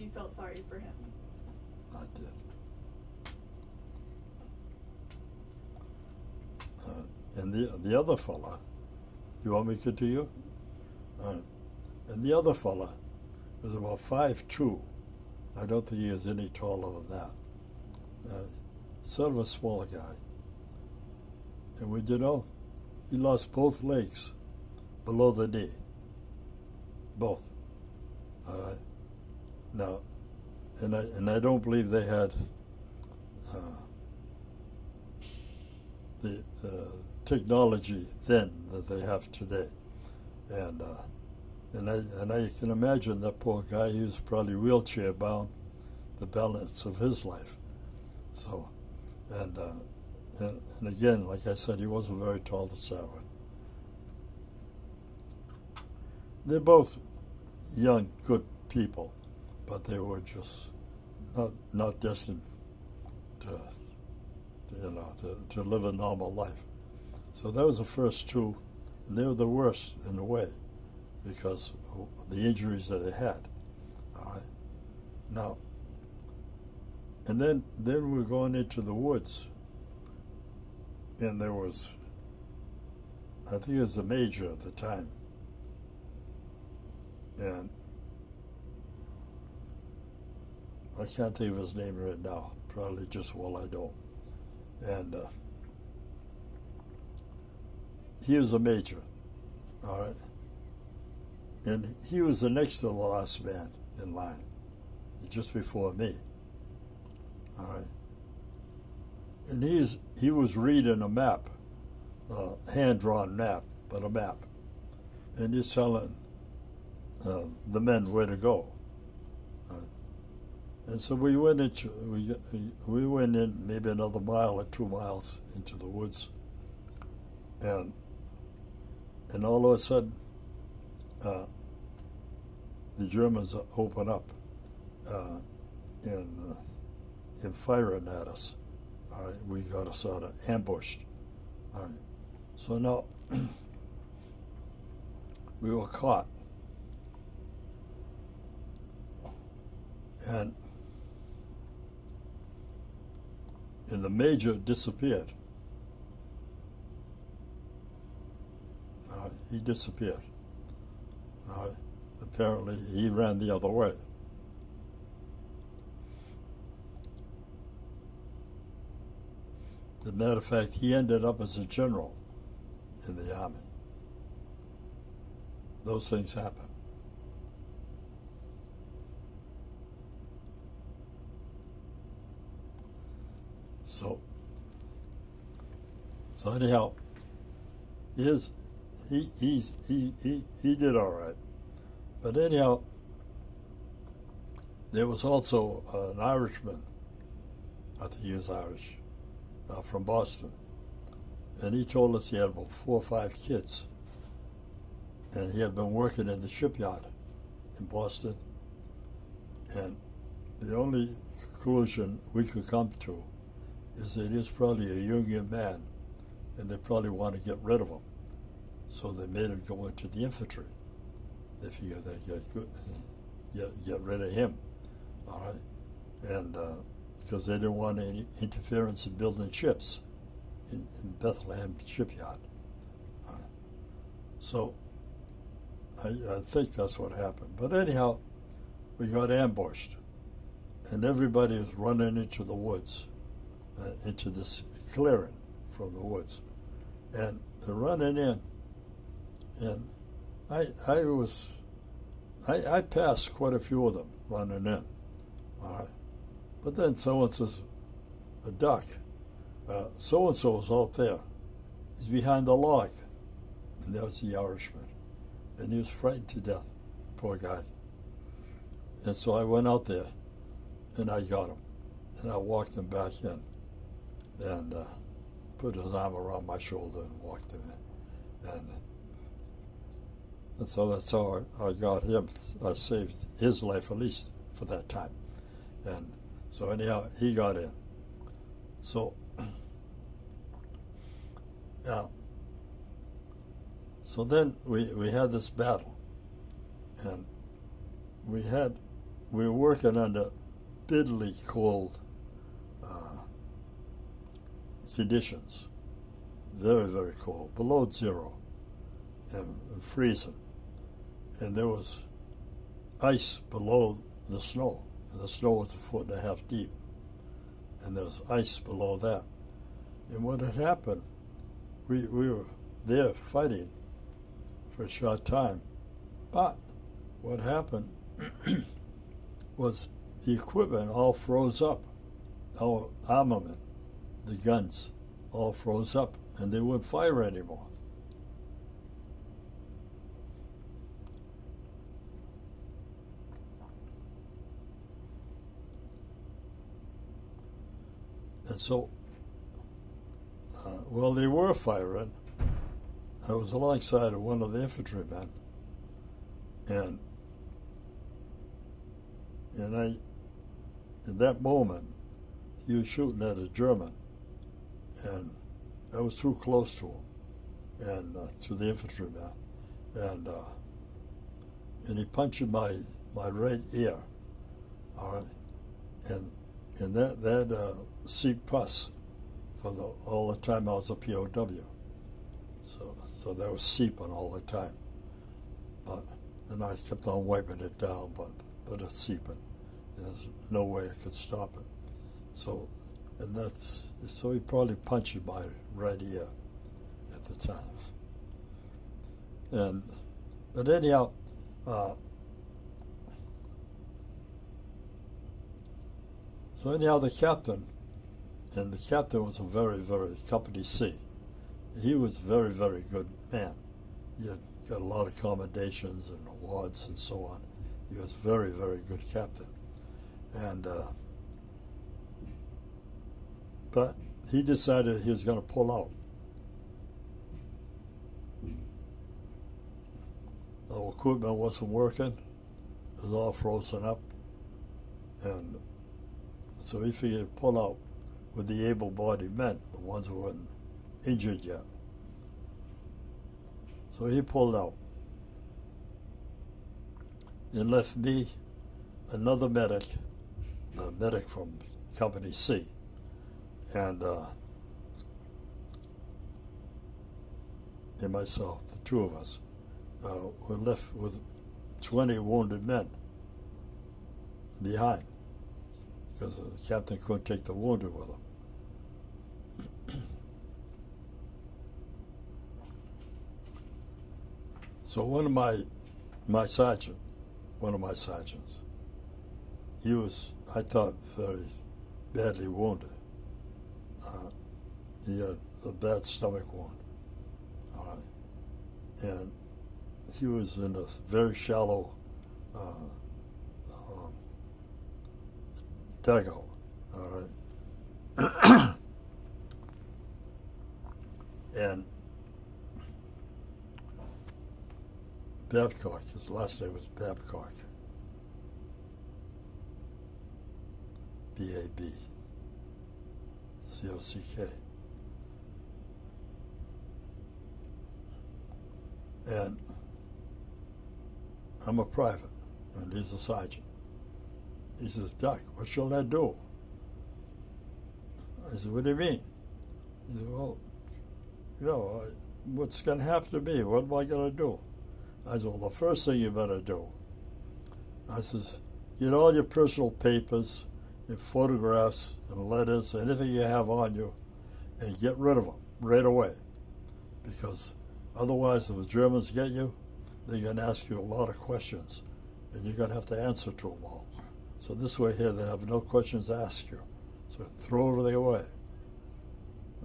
you felt sorry for him? I did. And the other fella, you want me to continue? And the other fella was about 5'2". I don't think he was any taller than that. Sort of a smaller guy. And would you know, he lost both legs below the knee. Both. All right. Now, and I don't believe they had the technology then that they have today, and I can imagine that poor guy. He was probably wheelchair bound, the balance of his life. So, and again, like I said, he wasn't very tall to start with. They're both young, good people, but they were just not destined to, you know, to live a normal life. So that was the first two, and they were the worst in a way because of the injuries that they had. All right. Now, and then we're going into the woods, and there was, I think it was the major at the time, and I can't think of his name right now, probably just while I don't. And he was a major, all right? And he was the next to the last man in line, just before me, all right? And he was reading a map, a hand-drawn map, but a map. And he's telling the men where to go. And so we went into, we went in maybe another mile or 2 miles into the woods, and all of a sudden, the Germans open up and firing at us. All right, we got sort of ambushed. All right, so now we were caught, and the major disappeared. He disappeared. Apparently, he ran the other way. As a matter of fact, he ended up as a general in the Army. Those things happen. So anyhow, he did all right. But anyhow, there was also an Irishman, I think he was Irish, from Boston. And he told us he had about 4 or 5 kids. And he had been working in the shipyard in Boston. And the only conclusion we could come to is that he's probably a Union man, and they probably want to get rid of him. So they made him go into the infantry. They figured they'd get rid of him, all right? And because they didn't want any interference in building ships in Bethlehem shipyard. All right. So I think that's what happened. But anyhow, we got ambushed, and everybody was running into the woods, into this clearing from the woods, and they're running in, and I passed quite a few of them running in, all right. But then someone says, a duck, so and so is out there. He's behind the log, and there was the Irishman, and he was frightened to death, the poor guy. And so I went out there, and I got him, and I walked him back in, and put his arm around my shoulder and walked him in. And so that's how I got him. I saved his life, at least for that time. And so anyhow, he got in. So, so then we had this battle. And we had we were working under bitterly cold conditions, very, very cold, below zero and freezing. And there was ice below the snow, and the snow was 1.5 feet deep, and there was ice below that. And what had happened, we were there fighting for a short time, but what happened was the equipment all froze up, our armament, the guns, all froze up, and they wouldn't fire anymore. And so, well, they were firing. I was alongside of one of the infantrymen, and I, in that moment, he was shooting at a German, and I was too close to him, and to the infantryman, and he punched my right ear, all right, and that seeped pus for all the time I was a POW. So that was seeping all the time. But, and I kept on wiping it down, but it's seeping. There's no way I could stop it. So he probably punched my right ear at the time. But anyhow, the captain, and the captain was a very, very, Company C. He was a very, very good man. He had got a lot of commendations and awards and so on. He was a very, very good captain. But he decided he was going to pull out. The equipment wasn't working. It was all frozen up. And so he figured he'd pull out with the able-bodied men, the ones who weren't injured yet. So he pulled out and left me, another medic, a medic from Company C, and myself, the two of us, were left with 20 wounded men behind, because the captain couldn't take the wounded with him. So one of my sergeants, he was, I thought, very badly wounded. He had a bad stomach wound, all right, and he was in a very shallow dugout, all right, and Babcock, his last name was Babcock, B-A-B-C-O-C-K. And I'm a private, and he's a sergeant. He says, "Doc, what shall I do?" I said, "What do you mean?" He said, "Well, you know, what's going to happen to me? What am I going to do?" I said, "Well, the first thing you better do," I says, "get all your personal papers and photographs and letters, anything you have on you, and get rid of them right away. Because otherwise, if the Germans get you, they're going to ask you a lot of questions, and you're going to have to answer to them all. So this way here, they have no questions to ask you. So throw everything away."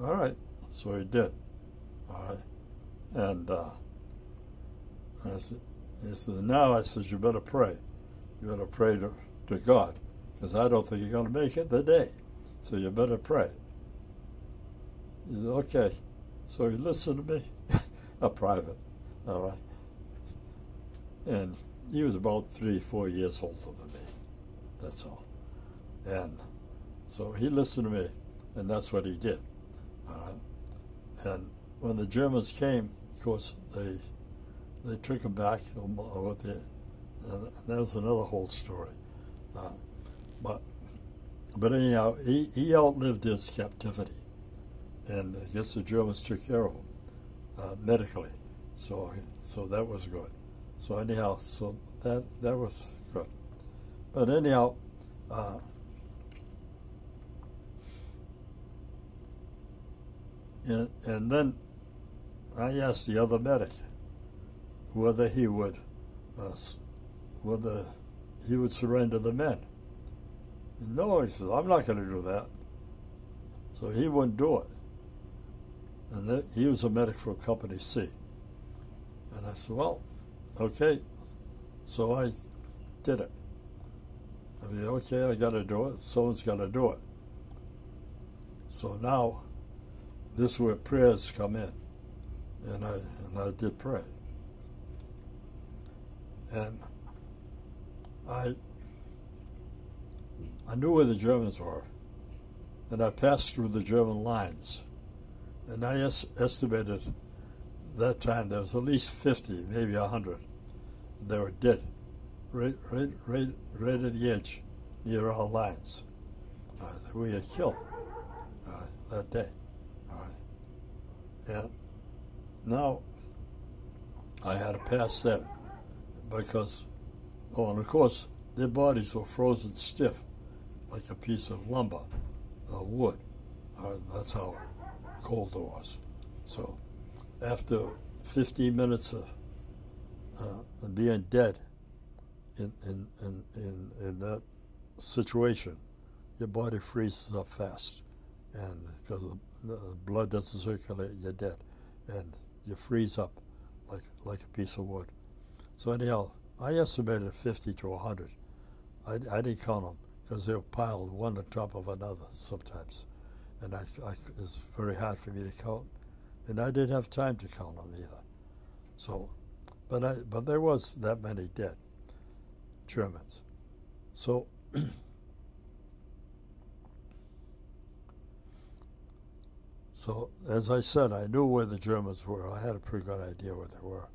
All right. So he did. All right. And I said, "Now," I says, "you better pray. You better pray to God, because I don't think you're going to make it today. So you better pray." He said, "Okay." So he listened to me, a private, all right. And he was about 3 or 4 years older than me, that's all. And so he listened to me, and that's what he did, all right. And when the Germans came, of course, they took him back, and that was another whole story. whatnot. But anyhow, he outlived his captivity, and I guess the Germans took care of him medically. So that was good. So anyhow, so that was good. But anyhow, and then I asked the other medic whether he would surrender the men. No, he says, I'm not going to do that. So he wouldn't do it. And then he was a medic for Company C. And I said, well, okay. So I did it. I mean, okay, I got to do it. Someone's got to do it. So now, this is where prayers come in. And I did pray. And I knew where the Germans were, and I passed through the German lines. And I estimated that time there was at least 50, maybe 100. They were dead, right at the edge, near our lines. That we had killed that day. All right. And now I had to pass them because, oh, and of course, their bodies were frozen stiff, like a piece of lumber, or wood. That's how cold it was. So after 15 minutes of being dead in that situation, your body freezes up fast. And because the blood doesn't circulate, you're dead. And you freeze up like a piece of wood. So anyhow, I estimated 50 to 100. I didn't count them, because they were piled one on top of another sometimes. And it's very hard for me to count. And I didn't have time to count them either. So, but there was that many dead Germans. So, so as I said, I knew where the Germans were. I had a pretty good idea where they were,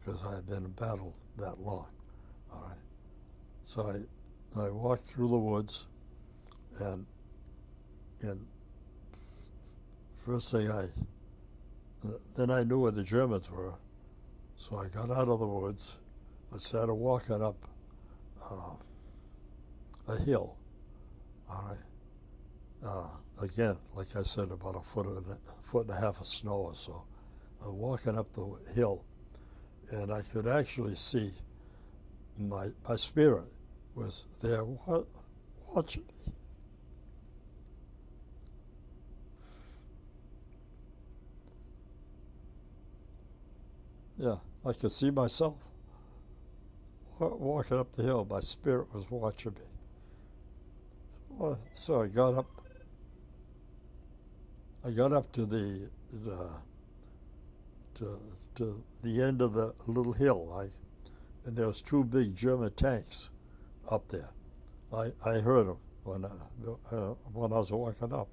because I had been in battle that long, all right? So I walked through the woods, and first thing then I knew where the Germans were, so I got out of the woods. I started walking up a hill, all right? Again, like I said, about a foot and a half of snow or so. I'm walking up the hill, and I could actually see my spirit was there watching me. Yeah, I could see myself walking up the hill. My spirit was watching me. So I got up. I got up to the end of the little hill, and there was two big German tanks up there. I heard them when I was walking up,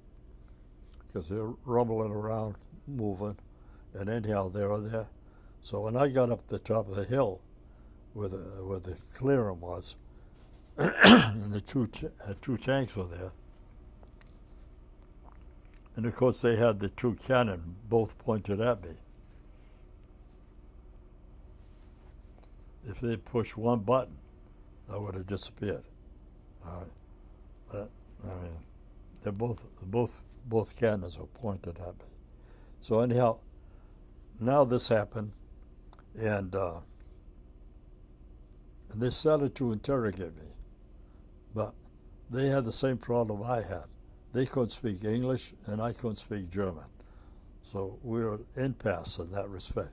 because they were rumbling around, moving, and anyhow they were there. So when I got up the top of the hill, where the clearing was, and the two tanks were there, and of course they had the two cannon both pointed at me. If they pushed one button, I would have disappeared. All right. I mean, they're both cannons were pointed at me. So anyhow, now this happened, and they started to interrogate me, but they had the same problem I had. They couldn't speak English, and I couldn't speak German. So we were impasse in that respect.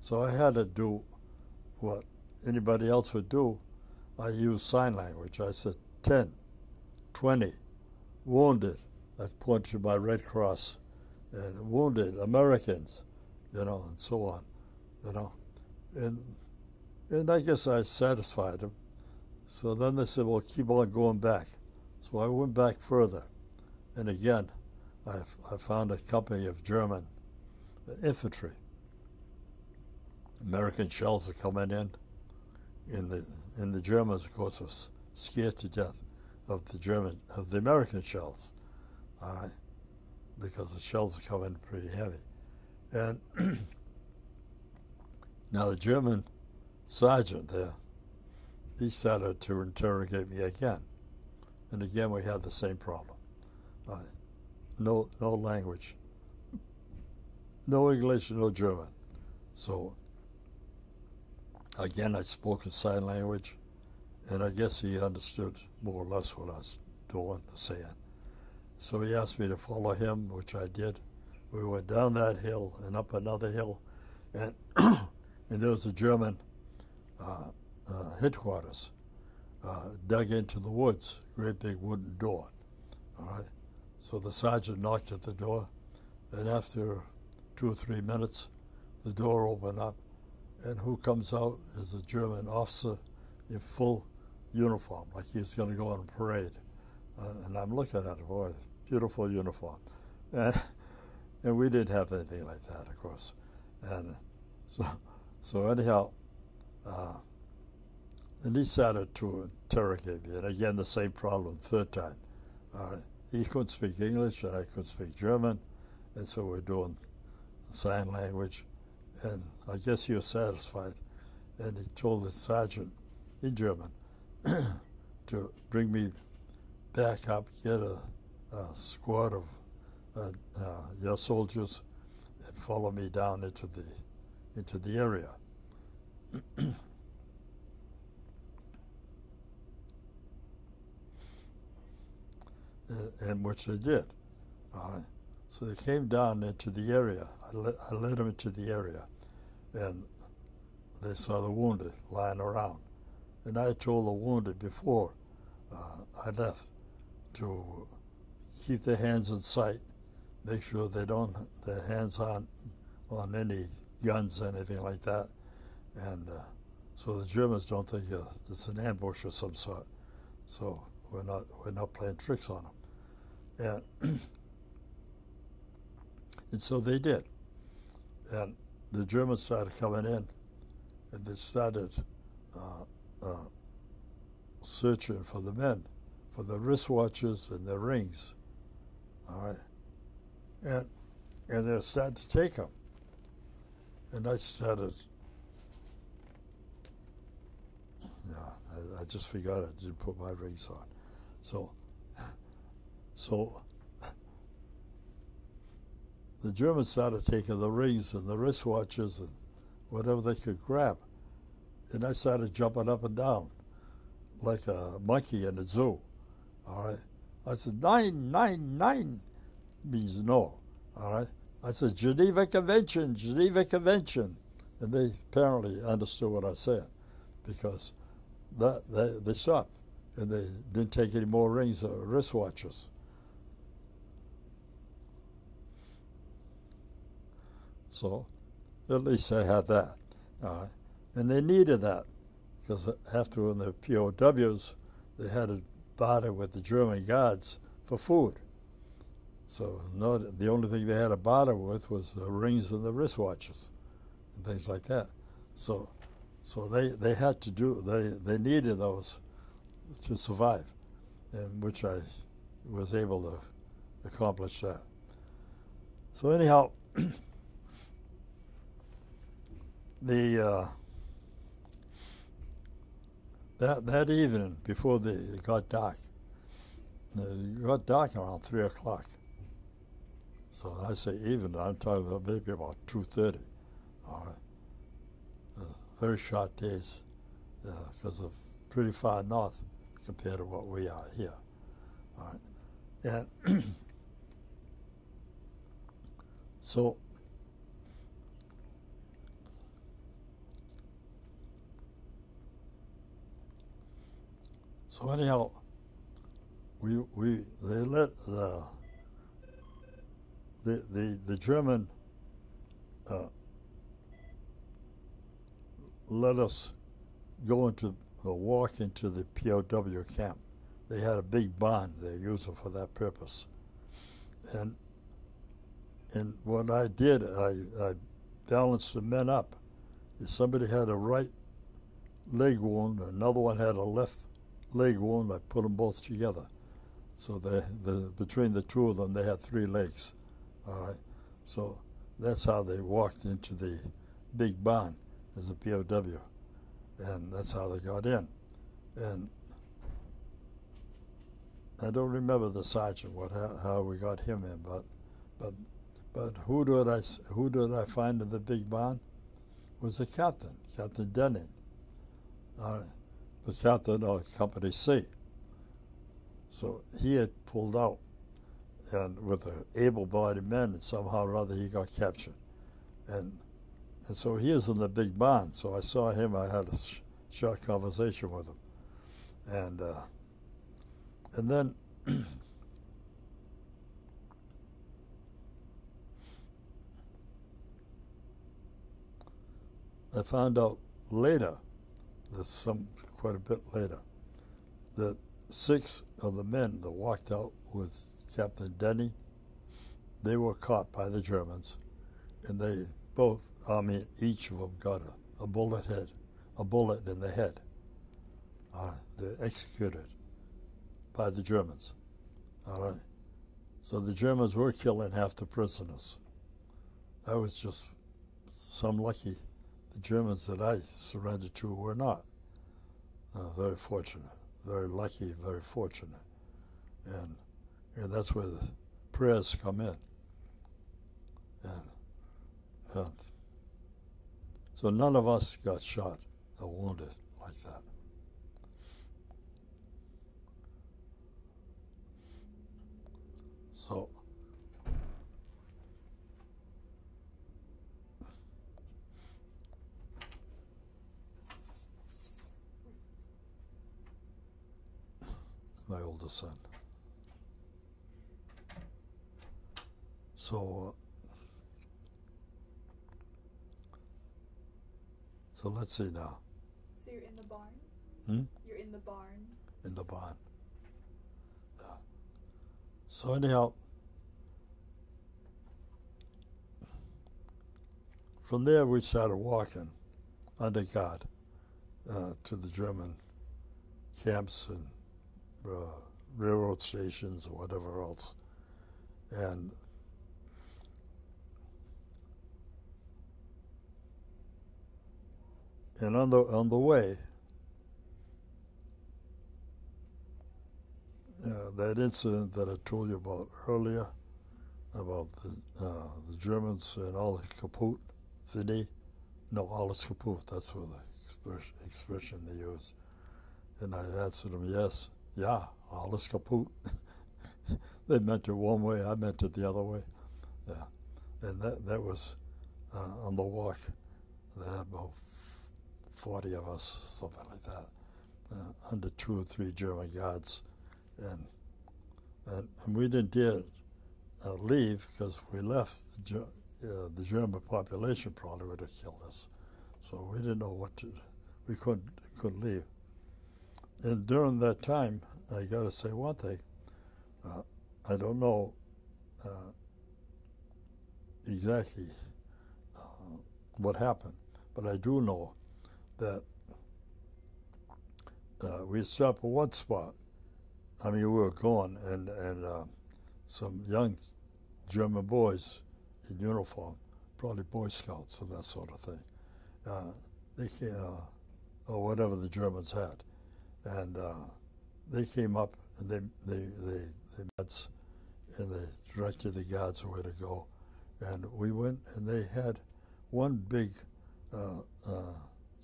So I had to do what anybody else would do. I used sign language. I said, 10, 20, wounded. I pointed to my Red Cross, and wounded Americans, you know, and so on, you know. And I guess I satisfied them. So then they said, well, keep on going back. So I went back further. And again, I found a company of German infantry. American shells were coming in, and the Germans, of course, was scared to death of the German, of the American shells, all right, because the shells come in pretty heavy. And now the German sergeant there, he started to interrogate me again, and again we had the same problem. All right. No language, no English, no German. So again, I spoke in sign language, and I guess he understood more or less what I was doing and saying. So he asked me to follow him, which I did. We went down that hill and up another hill, and and there was a German headquarters dug into the woods, great big wooden door, all right? So the sergeant knocked at the door, and after 2 or 3 minutes, the door opened up, and who comes out is a German officer in full uniform, like he's going to go on a parade. And I'm looking at it, boy, beautiful uniform. And we didn't have anything like that, of course. And so anyhow, and he started to interrogate me, and again the same problem, third time. He couldn't speak English, and I couldn't speak German, and so we're doing sign language, and I guess he was satisfied, and he told the sergeant in German to bring me back up, get a squad of your soldiers, and follow me down into the area. And which they did. All right. So they came down into the area. I led them into the area, and they saw the wounded lying around. And I told the wounded before I left to keep their hands in sight, make sure they don't, their hands aren't on any guns or anything like that, and so the Germans don't think it's an ambush of some sort. So we're not playing tricks on them. And so they did. And the Germans started coming in, and they started searching for the men, for the wristwatches and their rings, all right? And they started to take them. And I started, I just forgot I didn't put my rings on. So the Germans started taking the rings and the wristwatches and whatever they could grab. And I started jumping up and down like a monkey in a zoo, all right? I said, 9, 9, 9 means no, all right? I said, Geneva Convention, Geneva Convention. And they apparently understood what I said, because they stopped, and they didn't take any more rings or wristwatches. So at least I had that, all right? And they needed that, because after when the POWs, they had to barter with the German guards for food. So the only thing they had to barter with was the rings and the wristwatches and things like that. So they had to do, they needed those to survive, and which I was able to accomplish that. So anyhow, that evening, before it got dark, it got dark around 3 o'clock. So I say evening, I'm talking about maybe about 2:30, all right. Very short days, because of pretty far north compared to what we are here, all right. And so anyhow, they let the German let us go walk into the POW camp. They had a big barn they used for that purpose. And what I did, I balanced the men up. If somebody had a right leg wound, another one had a left leg warmed, I put them both together. So between the two of them, they had three legs, all right? So that's how they walked into the big barn as a POW, and that's how they got in. And I don't remember the sergeant, how we got him in, but who did I find in the big barn? It was the captain, Captain Dunning, the captain of Company C. So he had pulled out, and with an able-bodied man, and somehow or other he got captured, and so he was in the big barn. So I saw him. I had a short conversation with him, and then I found out later, quite a bit later, that 6 of the men that walked out with Captain Denny, they were caught by the Germans, and each of them got a bullet in the head. They're executed by the Germans. All right. So the Germans were killing half the prisoners. I was just some lucky. The Germans that I surrendered to were not. Very fortunate, very lucky, very fortunate. And that's where the prayers come in. And so none of us got shot or wounded like that. So my older son. So let's see now. So you're in the barn? Hmm? You're in the barn? In the barn. Yeah. So anyhow, from there we started walking under guard to the German camps and railroad stations or whatever else. And on the way, that incident that I told you about earlier, about the Germans and all is kaput, fini, no, all is kaput, that's what the expression they use. And I answered them, yes, yeah, all is kaput. They meant it one way, I meant it the other way. Yeah. And that was on the walk. They had about 40 of us, something like that, under 2 or 3 German guards. And we didn't dare leave, because if we left, the German population probably would have killed us. So we didn't know what to do. We couldn't leave. And during that time, I got to say one thing. I don't know exactly what happened, but I do know that we stopped at one spot. I mean, we were gone, and some young German boys in uniform, probably Boy Scouts and that sort of thing, or whatever the Germans had, and they came up and they met, and they directed the guards where to go, and we went, and they had one big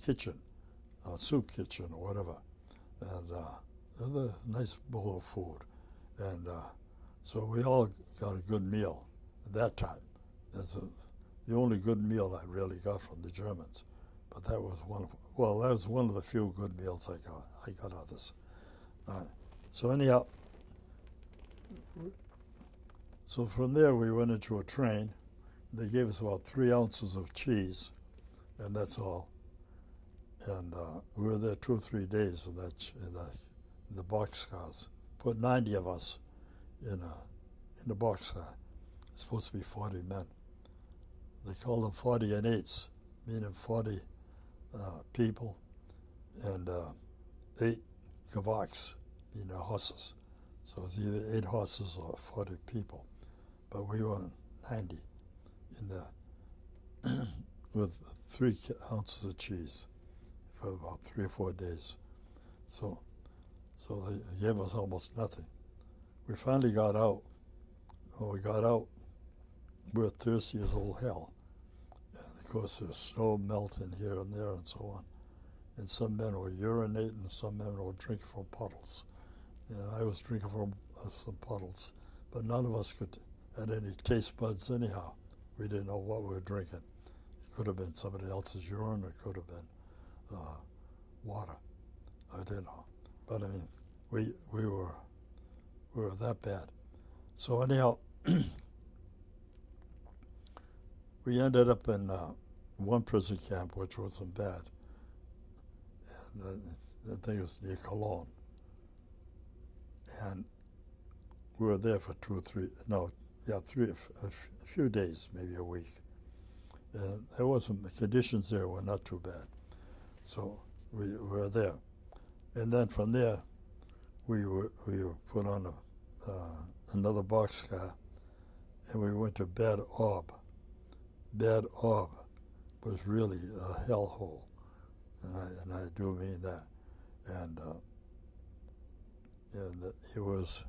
kitchen, soup kitchen or whatever, and another nice bowl of food, and so we all got a good meal at that time. That's the only good meal I really got from the Germans, but that was that was one of the few good meals I got. I got others. So anyhow, so from there we went into a train. They gave us about 3 ounces of cheese, and that's all. And we were there 2 or 3 days in the boxcars. Put 90 of us in the boxcar. It's supposed to be 40 men. They called them 40 and 8s, meaning 40 people and 8 gavox, you know, horses. So it was either 8 horses or 40 people. But we were 90 in the with 3 ounces of cheese for about 3 or 4 days. So they gave us almost nothing. We finally got out. When we got out, we were thirsty as all hell. And of course, there's snow melting here and there and so on. And some men were urinating, some men were drinking from puddles. And I was drinking from some puddles. But none of us could had any taste buds anyhow. We didn't know what we were drinking. It could have been somebody else's urine, it could have been water. I didn't know. But I mean, we were that bad. So anyhow, we ended up in one prison camp, which wasn't bad. And I think it was near Cologne. And we were there for 3 or 4 days, maybe a week. And there wasn't, the conditions there were not too bad. So we were there. And then from there, we were put on a, another boxcar, and we went to Bad Orb. Bad Orb was really a hellhole, and I do mean that. And it was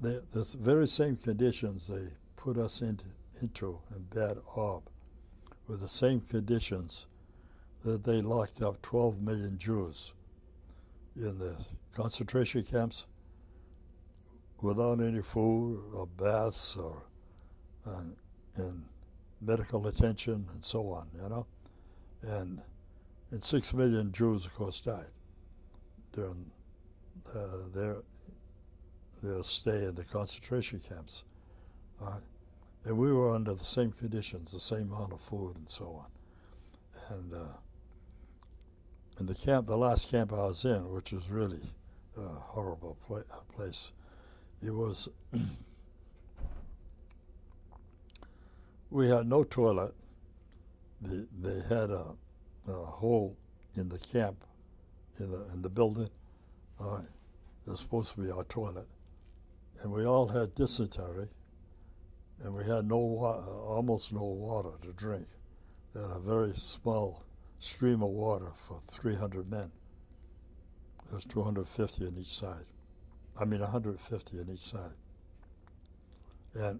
the very same conditions they put us into in Bad Orb were the same conditions that they locked up 12 million Jews in the concentration camps without any food or baths or and medical attention and so on, you know. And 6 million Jews, of course, died during their stay in the concentration camps. And we were under the same conditions, the same amount of food and so on. And the camp, the last camp I was in, which was really a horrible place, it was, we had no toilet. They had a hole in the camp, in the building. There's supposed to be our toilet. And we all had dysentery, and we had no almost no water to drink. They had a very small stream of water for 300 men. There's 250 on each side. I mean, 150 on each side. And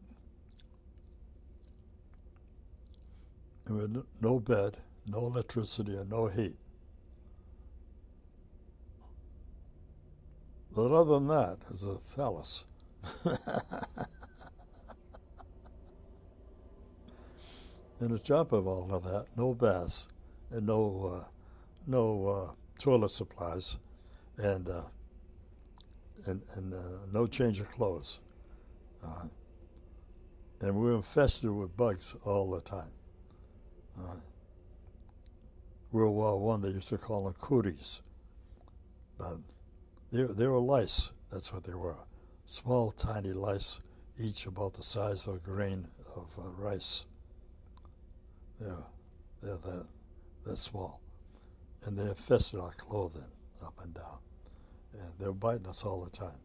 we had no bed, no electricity, and no heat. But other than that, it's a phallus. And a job of all of that, no baths, and no toilet supplies, and no change of clothes, and we were infested with bugs all the time. World War I, they used to call them cooties, but they were lice. That's what they were, small, tiny lice, each about the size of a grain of rice. They're that small, and they infested our clothing up and down, and they were biting us all the time.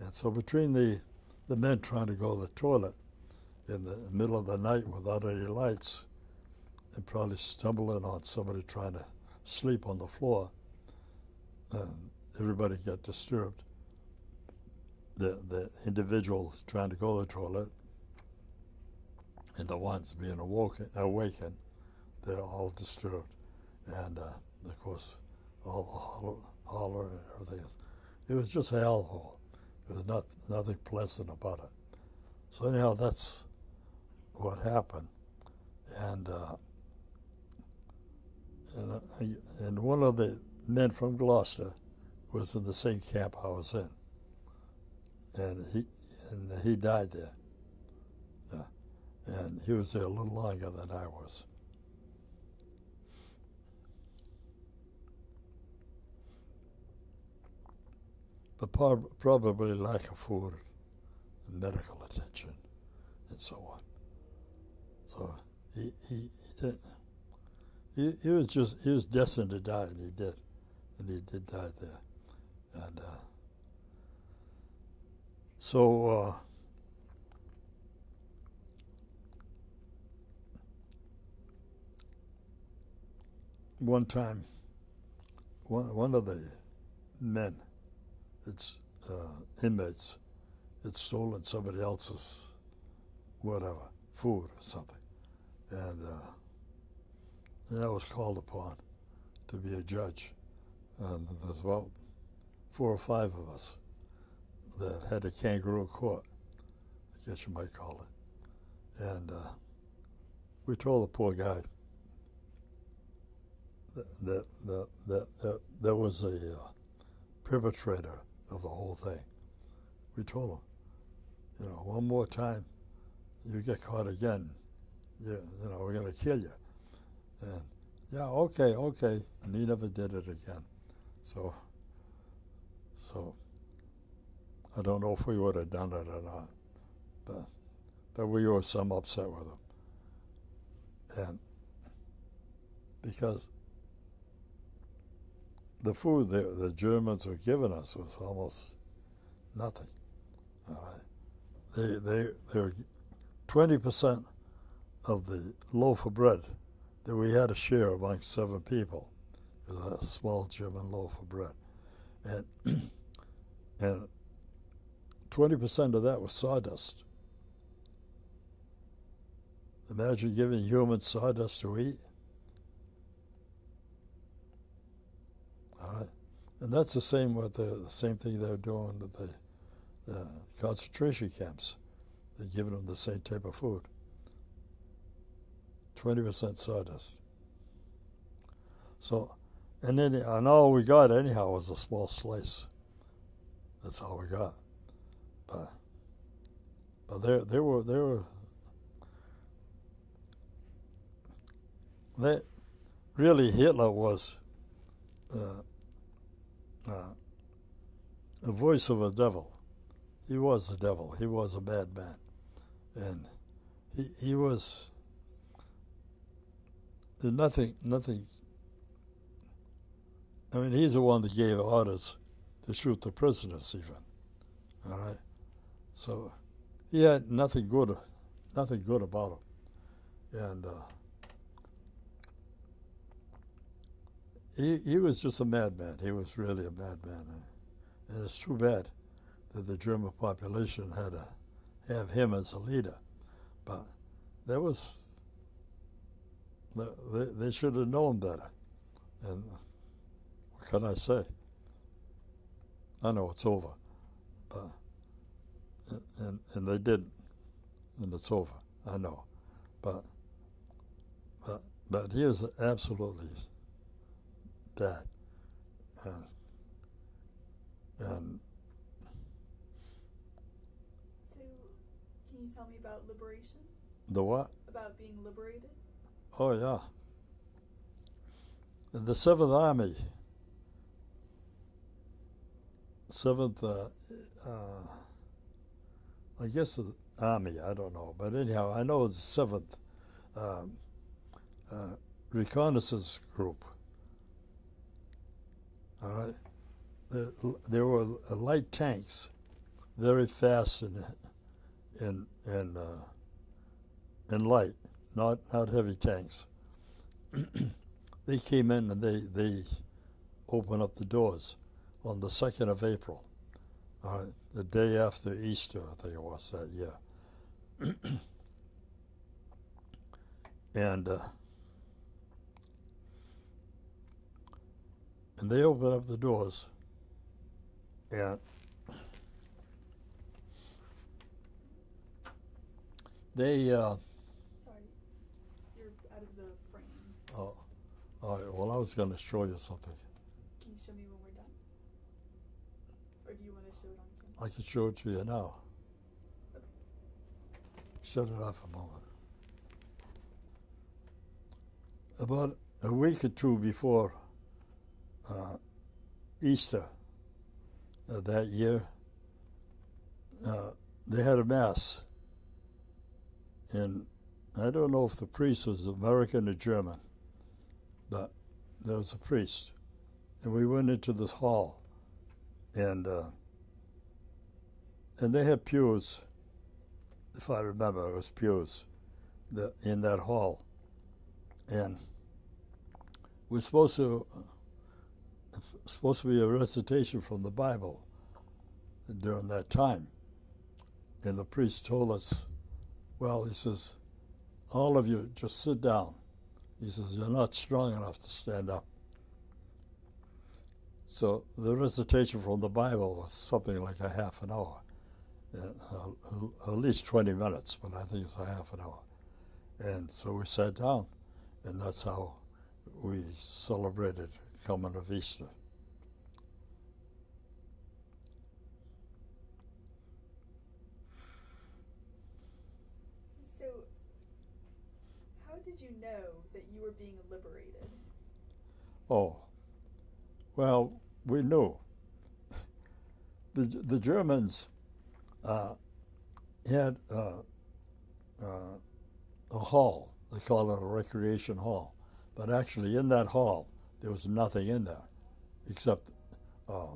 And so between the men trying to go to the toilet in the middle of the night without any lights, and probably stumbling on somebody trying to sleep on the floor, everybody got disturbed. The individuals trying to go to the toilet, and the ones being awakened, they're all disturbed. And of course, all the holler and everything. It was just a hellhole. There was nothing pleasant about it. So anyhow, that's what happened. And one of the men from Gloucester was in the same camp I was in. And he died there. And he was there a little longer than I was. But probably lack of food, and medical attention, and so on. So he didn't, He was just, he was destined to die, and he did. And he did die there. And so one time, one of the men, its inmates, had stolen somebody else's whatever, food or something. And I was called upon to be a judge. And there's about 4 or 5 of us that had a kangaroo court, I guess you might call it. And we told the poor guy that there was a perpetrator of the whole thing. We told him, you know, one more time, you get caught again, you know, we're going to kill you. And, yeah, okay. And he never did it again. So I don't know if we would have done it or not, but we were some upset with him. And because the food the Germans were giving us was almost nothing, all right? They were 20% of the loaf of bread that we had to share amongst 7 people. It was a small German loaf of bread. And 20% of that was sawdust. Imagine giving human sawdust to eat. All right. And that's the same with the same thing they're doing with the concentration camps. They're giving them the same type of food. 20% sawdust. So, and then, and all we got anyhow was a small slice. That's all we got. But they really, Hitler was the voice of a devil. He was the devil. He was a bad man, and he was. There's nothing. I mean, he's the one that gave orders to shoot the prisoners, even. All right, so he had nothing good about him, and he was just a madman. He was really a madman, and it's too bad that the German population had to have him as a leader. But there was. They should have known better. And what can I say? I know it's over. But, and they didn't. And it's over, I know. But he was absolutely bad. And so, can you tell me about liberation? The what? About being liberated? Oh, yeah. In the Seventh Army, I guess the Army, I don't know. But anyhow, I know it's the Seventh Reconnaissance Group. All right? There were light tanks, very fast and light. Not heavy tanks. They came in and they opened up the doors on the 2nd of April, the day after Easter, I think it was that year. And they opened up the doors, and they. All right, well, I was going to show you something. Can you show me when we're done? Or do you want to show it on camera? I can show it to you now. Okay. Shut it off a moment. About a week or two before Easter that year, they had a mass. And I don't know if the priest was American or German. But there was a priest, and we went into this hall, and they had pews. If I remember, it was pews in that hall, and we're supposed to be a recitation from the Bible during that time. And the priest told us, well, he says, all of you just sit down. He says, you're not strong enough to stand up. So the recitation from the Bible was something like a half an hour, at least 20 minutes, but I think it's a half an hour. And so we sat down, and that's how we celebrated coming of Easter. So, how did you know that you were being liberated? Oh, well, we knew. The Germans had a hall. They called it a recreation hall. But actually, in that hall, there was nothing in there except a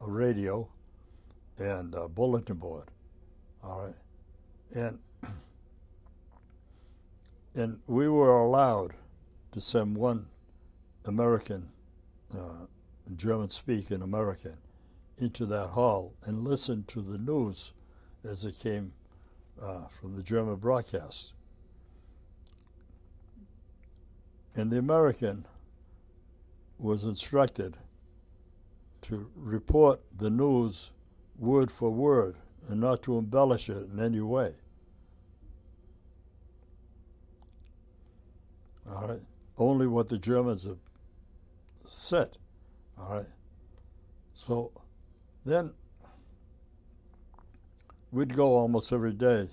radio and a bulletin board. All right, and we were allowed to send one American, German-speaking American, into that hall and listen to the news as it came from the German broadcast. And the American was instructed to report the news word for word and not to embellish it in any way. All right, only what the Germans have said. All right, so then we'd go almost every day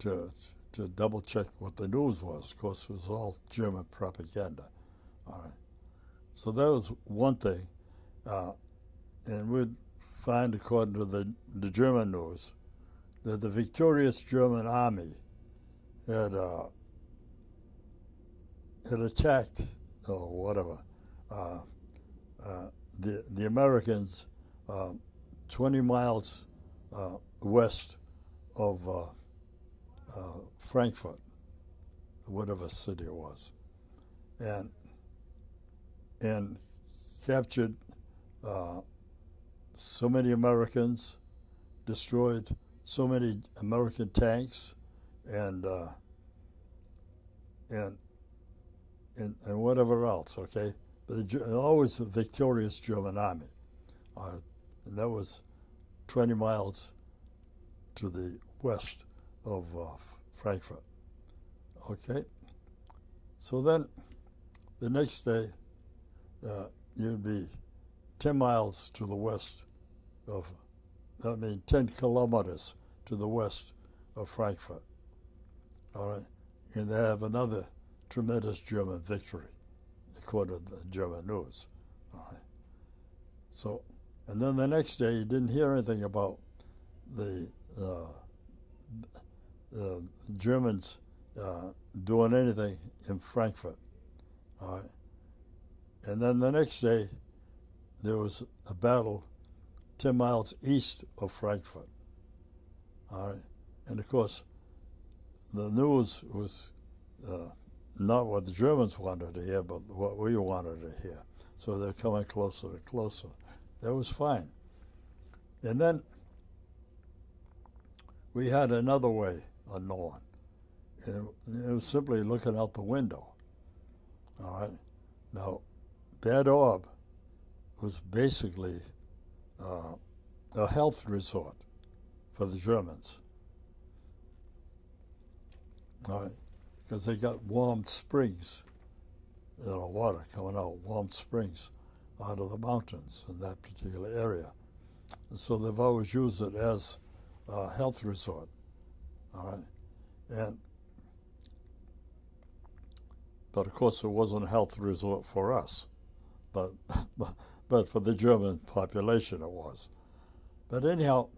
to double check what the news was. Of course, it was all German propaganda. All right. So that was one thing. And we'd find, according to the German news, that the victorious German army had attacked, or whatever, the Americans 20 miles west of Frankfurt, whatever city it was, and captured so many Americans, destroyed so many American tanks, and whatever else. Okay, but always a victorious German army, and that was 20 miles to the west of Frankfurt. Okay, so then the next day you'd be 10 miles to the west of, I mean 10 kilometers to the west of Frankfurt. All right, and they have another tremendous German victory, according to the German news. All right, so, and then the next day you didn't hear anything about the Germans doing anything in Frankfurt. All right. And then the next day, there was a battle 10 miles east of Frankfurt. All right. And of course, the news was not what the Germans wanted to hear, but what we wanted to hear. So they're coming closer and closer. That was fine. And then we had another way unknown, and it was simply looking out the window. All right. Now, Bad Orb was basically a health resort for the Germans. All right, because they got warm springs, you know, water coming out, warm springs out of the mountains in that particular area, and so they've always used it as health resort. All right, but of course it wasn't a health resort for us, but for the German population it was. But anyhow,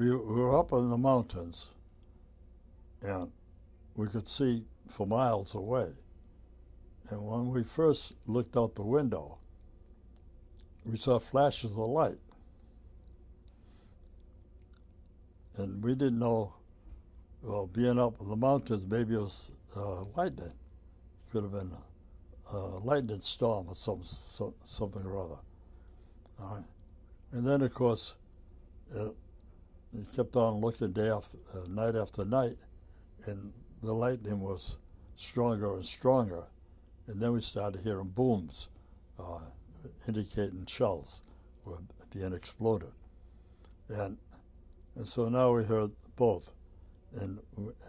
we were up in the mountains, and we could see for miles away. And when we first looked out the window, we saw flashes of light. And we didn't know, well, being up in the mountains, maybe it was lightning. Could have been a lightning storm or something or other. All right. And then, of course, we kept on looking day after, night after night, and the lightning was stronger and stronger. And then we started hearing booms indicating shells were being exploded. And so now we heard both. And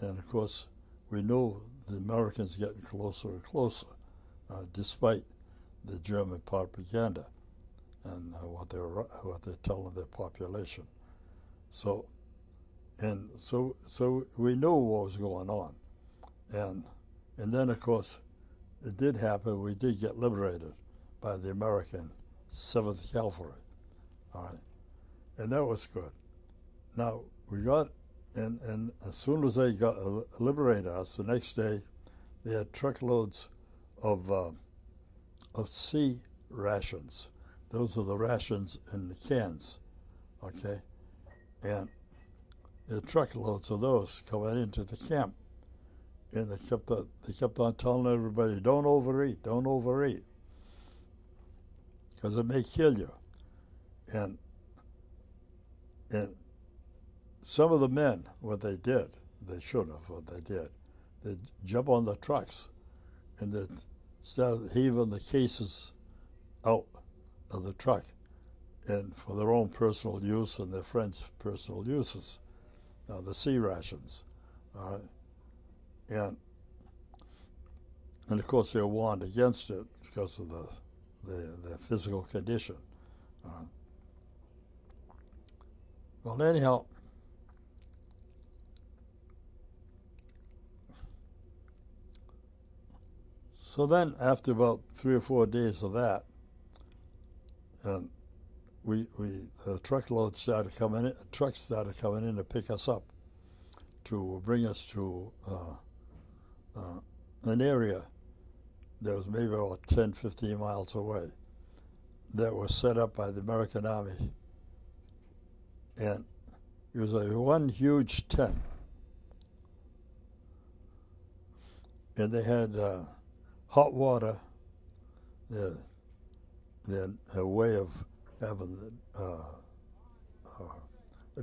of course, we knew the Americans getting closer and closer, despite the German propaganda and what they telling their population. So we knew what was going on, and then of course it did happen. We did get liberated by the American 7th Cavalry, all right, and that was good. Now we got. And as soon as they got liberated us, the next day they had truckloads of sea rations. Those are the rations in the cans, okay? And the truckloads of those coming into the camp. And they kept on telling everybody, don't overeat, don't overeat, because it may kill you. And some of the men, what they did, they should have, what they did, they'd jump on the trucks and they'd start heaving the cases out of the truck and for their own personal use and their friends' personal uses, the sea rations, all right? And of course, they were warned against it because of their physical condition. Well, anyhow, so then, after about 3 or 4 days of that, and trucks started coming in to pick us up, to bring us to an area that was maybe about 10, 15 miles away, that was set up by the American Army, and it was a one huge tent, and they had hot water, their way of having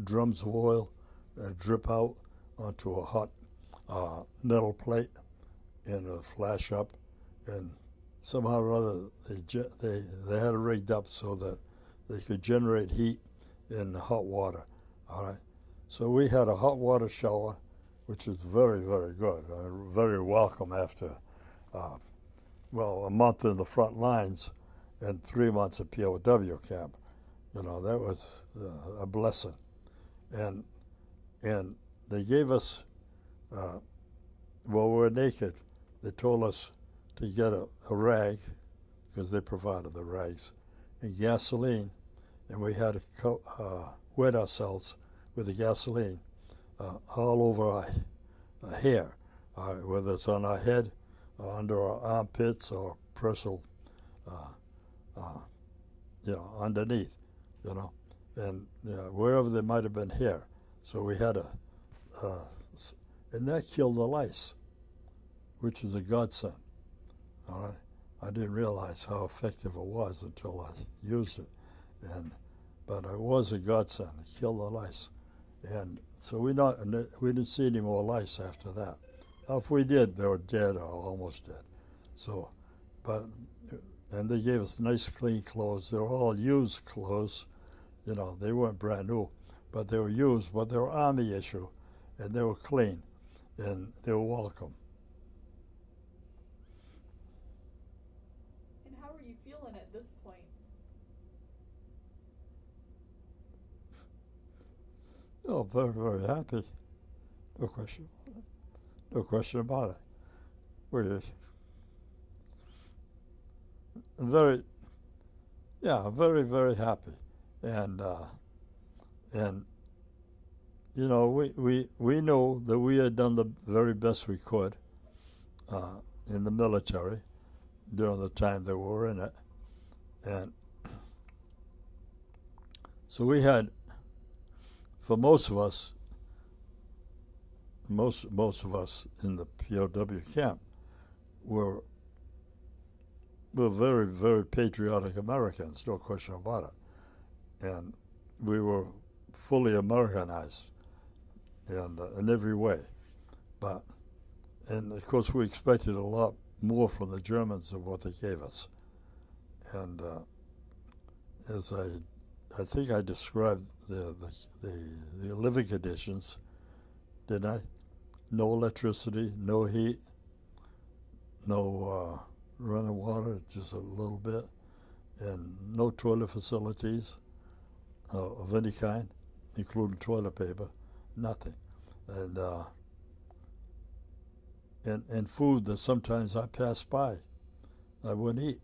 drums of oil drip out onto a hot metal plate and flash up, and somehow or other they had it rigged up so that they could generate heat in the hot water. All right, so we had a hot water shower, which was very, very good, very welcome after. Well, a month in the front lines and 3 months at POW camp, you know, that was a blessing. And they gave us, well, we were naked. They told us to get a rag, because they provided the rags, and gasoline, and we had to wet ourselves with the gasoline all over our hair, whether it's on our head, under our armpits or personal, you know, underneath, you know, and wherever there might have been hair. So we had a, and that killed the lice, which is a godsend, all right? I didn't realize how effective it was until I used it, but it was a godsend. It killed the lice. And so we didn't see any more lice after that. If we did, they were dead or almost dead. So, and they gave us nice clean clothes. They were all used clothes, you know, they weren't brand new, but they were used, but they were Army issue, and they were clean, and they were welcome. And how are you feeling at this point? Oh, very, very happy, no question. No question about it. We're very, very, very happy, and you know, we knew that we had done the very best we could in the military during the time that we were in it. And so we had, for most of us, most of us in the POW camp were very, very patriotic Americans, no question about it. And we were fully Americanized in every way. But, and of course, we expected a lot more from the Germans than what they gave us. And as I think I described the living conditions, didn't I? No electricity, no heat, no running water, just a little bit, and no toilet facilities of any kind, including toilet paper, nothing. And food that sometimes I passed by, I wouldn't eat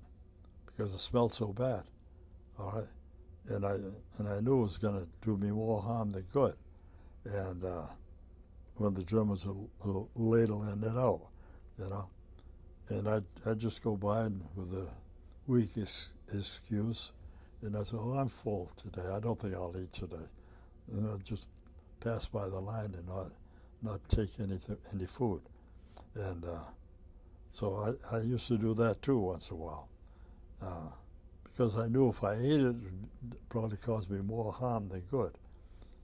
because it smelled so bad, all right? And I knew it was going to do me more harm than good. And when the Germans were ladling it out, you know. And I'd just go by and with a weak excuse, and I'd say, oh, I'm full today. I don't think I'll eat today. And I'd just pass by the line and not take any food. And so I used to do that too once in a while. Because I knew if I ate it, it probably caused me more harm than good.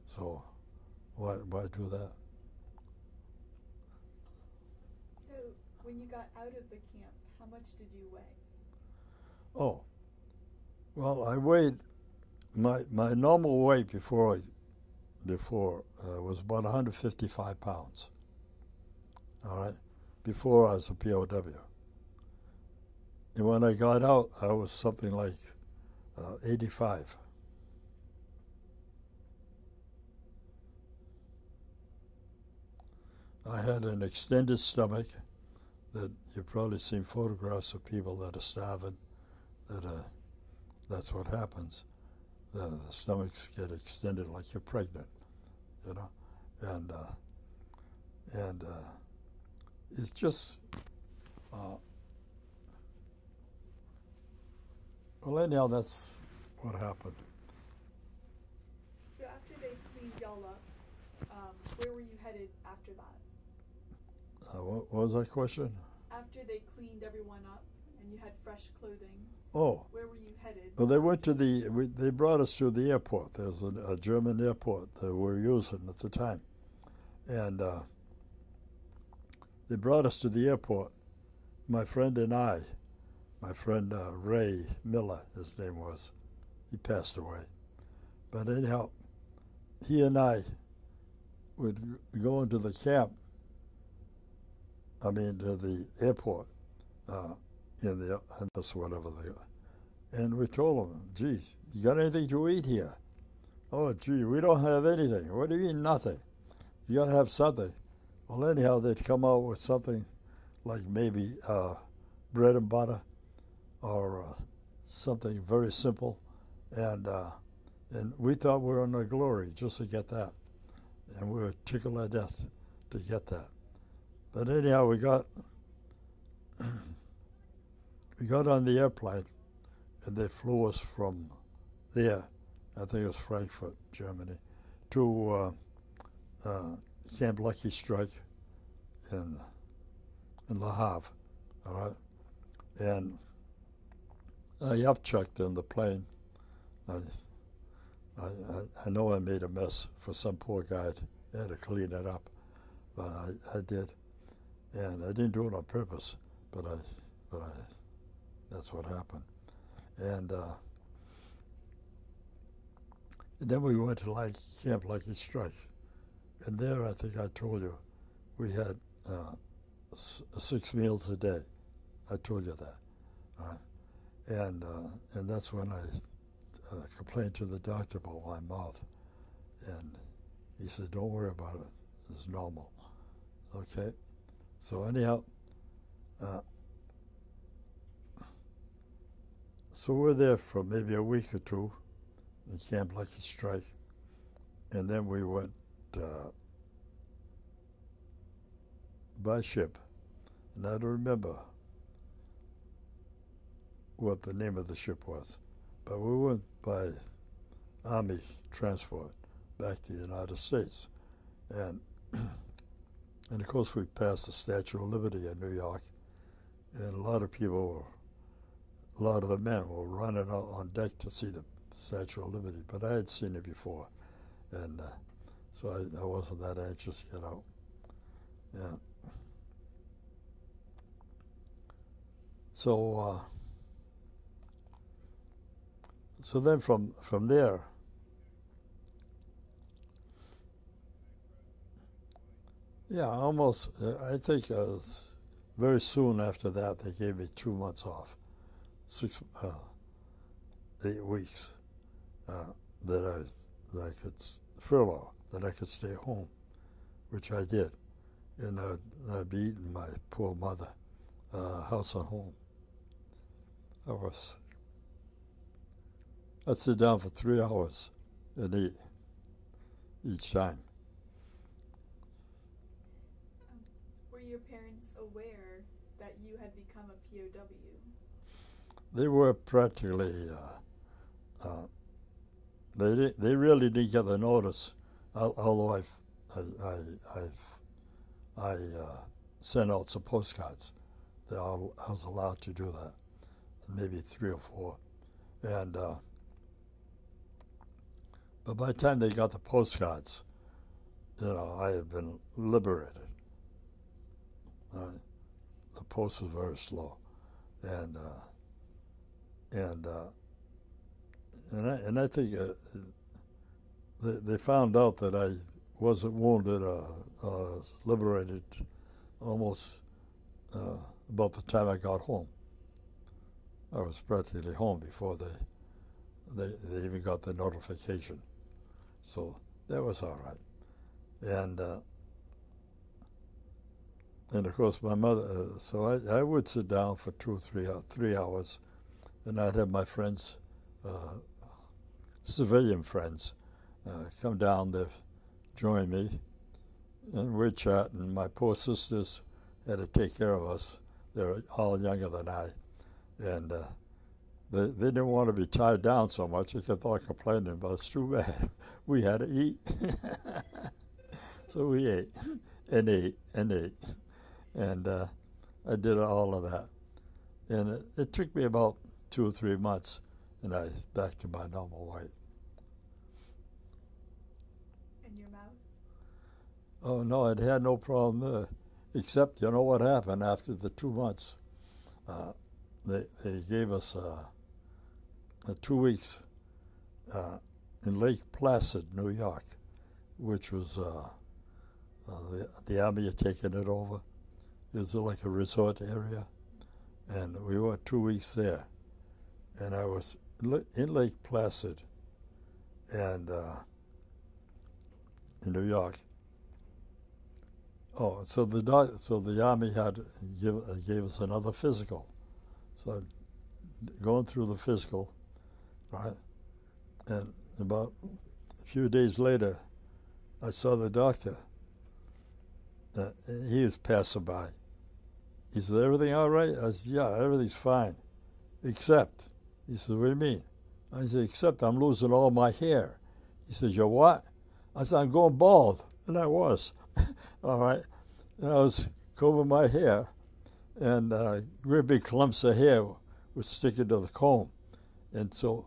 So why do that? So when you got out of the camp, how much did you weigh? Oh, well, I weighed my normal weight before was about 155 pounds. All right, before I was a POW. And when I got out, I was something like 85. I had an extended stomach that you've probably seen photographs of people that are starving. That's what happens. The stomachs get extended like you're pregnant, you know? And it's just... well, anyhow, that's what happened. So after they cleaned y'all up, where were you headed after that? What was that question? After they cleaned everyone up and you had fresh clothing, oh, where were you headed? Well, they went to they brought us to the airport. There's a German airport that we were using at the time. And they brought us to the airport, my friend and I. My friend Ray Miller, his name was. He passed away. But anyhow, he and I would go into the camp, I mean, to the airport, and we told him, geez, you got anything to eat here? Oh, gee, we don't have anything. What do you mean, nothing? You got to have something. Well, anyhow, they'd come out with something like maybe bread and butter, or something very simple, and we thought we were in our glory just to get that, and we were tickled to death to get that. But anyhow, we got we got on the airplane, and they flew us from there, I think it was Frankfurt, Germany, to Camp Lucky Strike in Le Havre, all right, and I upchucked in the plane. I know I made a mess for some poor guy. I had to clean it up, but I did, and I didn't do it on purpose. But that's what happened. And then we went to like Camp Lucky Strike, and there I think I told you we had 6 meals a day. I told you that, all right. And that's when I complained to the doctor about my mouth. And he said, don't worry about it. It's normal. Okay? So anyhow, so we're there for maybe a week or two in Camp Lucky Strike. And then we went by ship. And I don't remember what the name of the ship was, but we went by Army transport back to the United States. And of course we passed the Statue of Liberty in New York, and a lot of people, a lot of the men were running out on deck to see the Statue of Liberty, but I had seen it before, and so I wasn't that anxious to get out. Yeah. So, so then from there, yeah, almost, I think very soon after that, they gave me 2 months off, 8 weeks that I could furlough, that I could stay home, which I did. And I'd be eating my poor mother, house and home. I'd sit down for 3 hours and eat each time. Were your parents aware that you had become a POW? They were practically, they really didn't get the notice, although I sent out some postcards. I was allowed to do that, maybe 3 or 4. And but by the time they got the postcards, you know, I had been liberated. The post was very slow, and I think they found out that I wasn't wounded or liberated almost about the time I got home. I was practically home before they even got the notification. So that was all right. And of course my mother, so I would sit down for 2 or 3 hours, and I'd have my friends, civilian friends, come down there, join me, and we'd chat, and my poor sisters had to take care of us. They were all younger than I, and they didn't want to be tied down so much. They kept all complaining, but it's too bad. We had to eat. So we ate and ate and ate, and I did all of that. And it took me about 2 or 3 months, and I was back to my normal weight. And your mouth? Oh, no, I'd had no problem there. Except, you know what happened after the 2 months? They gave us 2 weeks in Lake Placid, New York, which was, the Army had taken it over. It was like a resort area, and we were 2 weeks there. And I was in Lake Placid, and in New York. Oh, so the Army had gave us another physical. So I'm going through the physical, right? And about a few days later, I saw the doctor. He was passing by. He said, "Everything all right?" I said, "Yeah, everything's fine, except." He said, "What do you mean?" I said, "Except I'm losing all my hair." He said, "You're what?" I said, "I'm going bald," and I was. All right, and I was combing my hair, and great big clumps of hair was sticking to the comb, and so,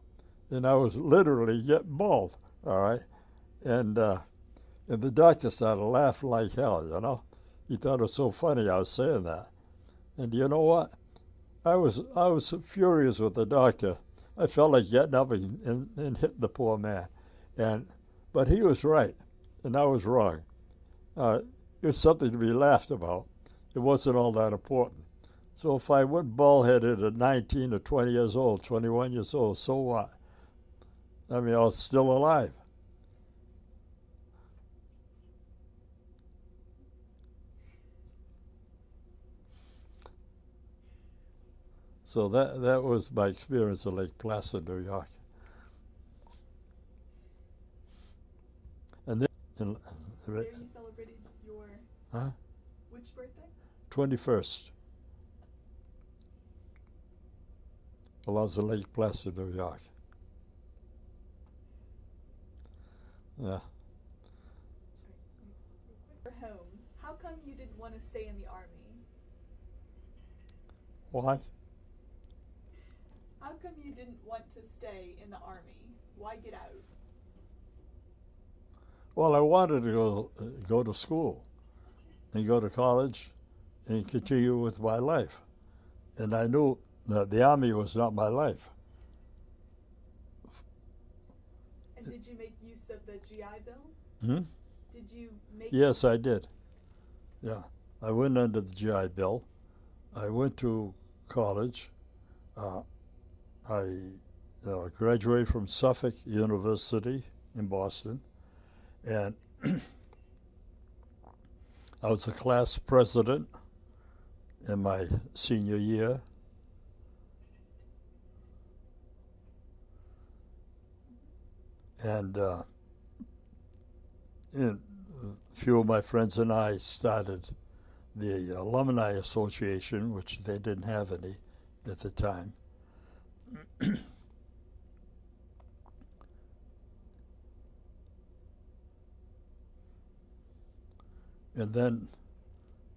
and I was literally getting bald. All right, and the doctor started to laugh like hell. You know, he thought it was so funny I was saying that, and you know what, I was furious with the doctor. I felt like getting up and hitting the poor man, but he was right, and I was wrong. It was something to be laughed about. It wasn't all that important. So if I went bald-headed at 19 or 20 years old, 21 years old, so what? I mean, I was still alive. So that was my experience at Lake Placid, New York. And then There you celebrated your which birthday? 21st. Along the Lake Placid, New York. Yeah. You're home. How come you didn't want to stay in the army? Why? How come you didn't want to stay in the army? Why get out? Well, I wanted to go to school and go to college and continue with my life. And I knew that the Army was not my life. And did you make use of the GI Bill? Hmm? Did you make... Yes, I did. Yeah. I went under the GI Bill. I went to college. I graduated from Suffolk University in Boston. And I was a class president in my senior year. And a few of my friends and I started the Alumni Association, which they didn't have any at the time. And then,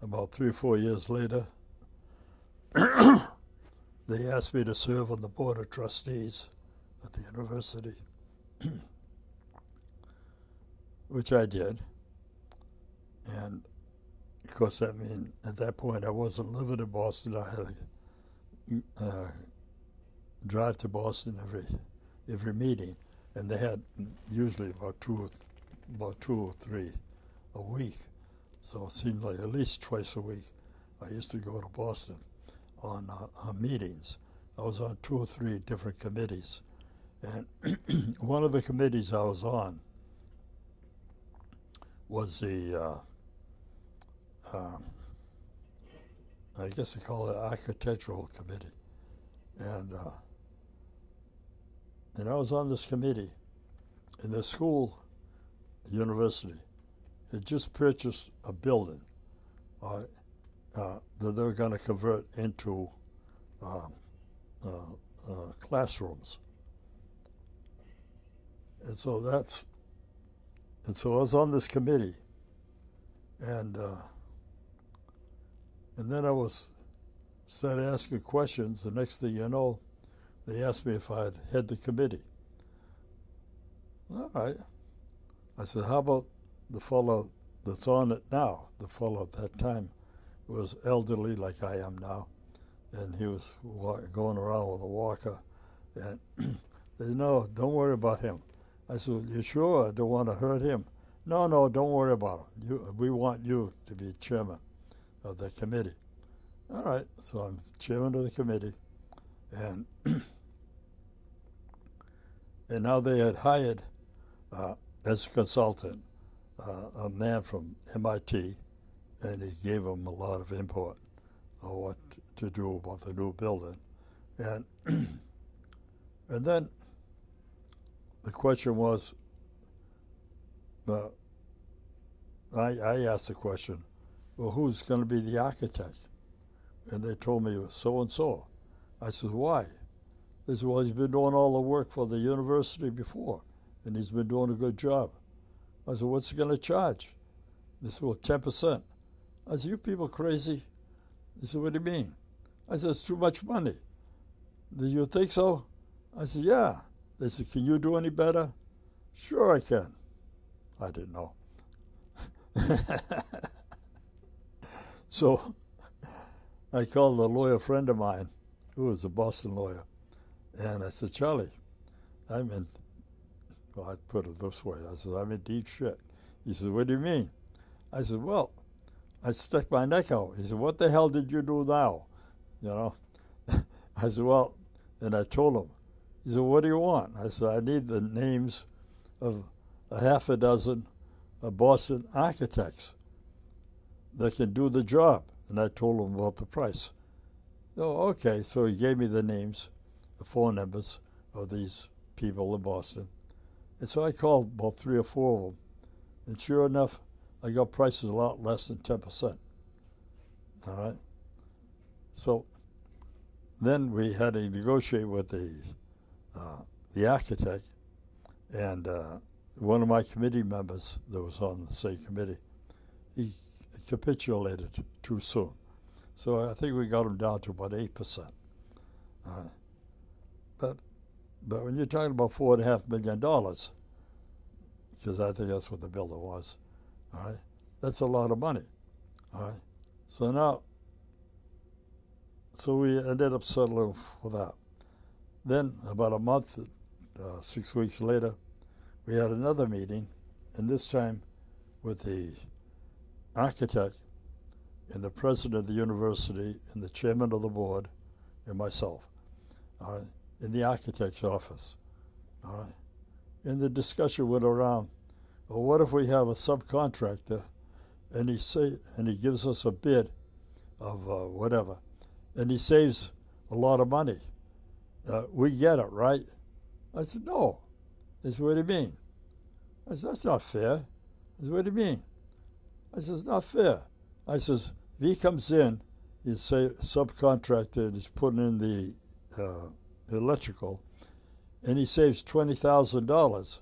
about 3 or 4 years later, they asked me to serve on the Board of Trustees at the university, which I did. And of course, I mean, at that point, I wasn't living in Boston. I had a drive to Boston every meeting, and they had usually about two or three a week. So it seemed like at least twice a week I used to go to Boston on meetings. I was on 2 or 3 different committees. And one of the committees I was on was the, I guess they call it architectural committee. And I was on this committee, and the school, university, had just purchased a building that they were going to convert into classrooms. And so I was on this committee, and then I was started asking questions. The next thing you know, they asked me if I'd head the committee. All right, I said, how about the fellow that's on it now? The fellow at that time was elderly, like I am now, and he was going around with a walker. And they said, no, don't worry about him. I said, you sure? I don't want to hurt him. No, no, don't worry about him. We want you to be chairman of the committee. All right, so I'm chairman of the committee. And and now they had hired, as a consultant, a man from MIT, and he gave him a lot of input on what to do about the new building. And, and then the question was, I asked the question, well, who's going to be the architect? And they told me it was so-and-so. I said, why? They said, well, he's been doing all the work for the university before, and he's been doing a good job. I said, what's he going to charge? They said, well, 10%. I said, you people crazy? They said, what do you mean? I said, it's too much money. Do you think so? I said, yeah. They said, can you do any better? Sure I can. I didn't know. So I called a lawyer friend of mine, who was a Boston lawyer, and I said, Charlie, I'm in, well, I put it this way. I said, I'm in deep shit. He said, what do you mean? I said, well, I stuck my neck out. He said, what the hell did you do now? You know? I said, well, and I told him. He said, what do you want? I said, I need the names of a half a dozen Boston architects that can do the job. And I told him about the price. Oh, okay. So he gave me the names, the phone numbers of these people in Boston. And so I called about 3 or 4 of them. And sure enough, I got prices a lot less than 10%. All right. So then we had to negotiate with the architect and one of my committee members that was on the state committee. He capitulated too soon. So I think we got him down to about 8%. All right. But when you're talking about $4.5 million, because I think that's what the builder was, all right, that's a lot of money, all right. So now, so we ended up settling for that. Then about a month, 6 weeks later, we had another meeting, and this time with the architect and the president of the university and the chairman of the board and myself, all right, in the architect's office, all right. And the discussion went around, well, what if we have a subcontractor and he gives us a bid of whatever, and he saves a lot of money. We get it, right? I said, no. He said, what do you mean? I said, that's not fair. He said, what do you mean? I said, it's not fair. I says, if he comes in, he's a subcontractor and is putting in the electrical, and he saves $20,000.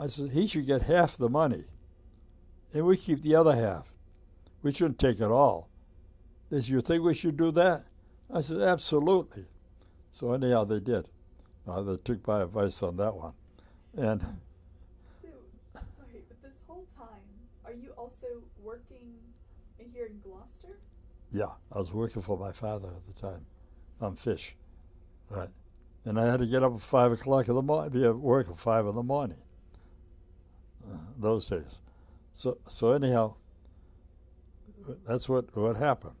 I said, he should get half the money, and we keep the other half. We shouldn't take it all. They said, you think we should do that? I said, absolutely. So anyhow, they did. They took my advice on that one. And so, sorry, but this whole time, are you also working here in Gloucester? Yeah, I was working for my father at the time on Fish, right? And I had to get up at 5 o'clock in the morning, be at work at 5 in the morning. Those days. So anyhow, that's what happened.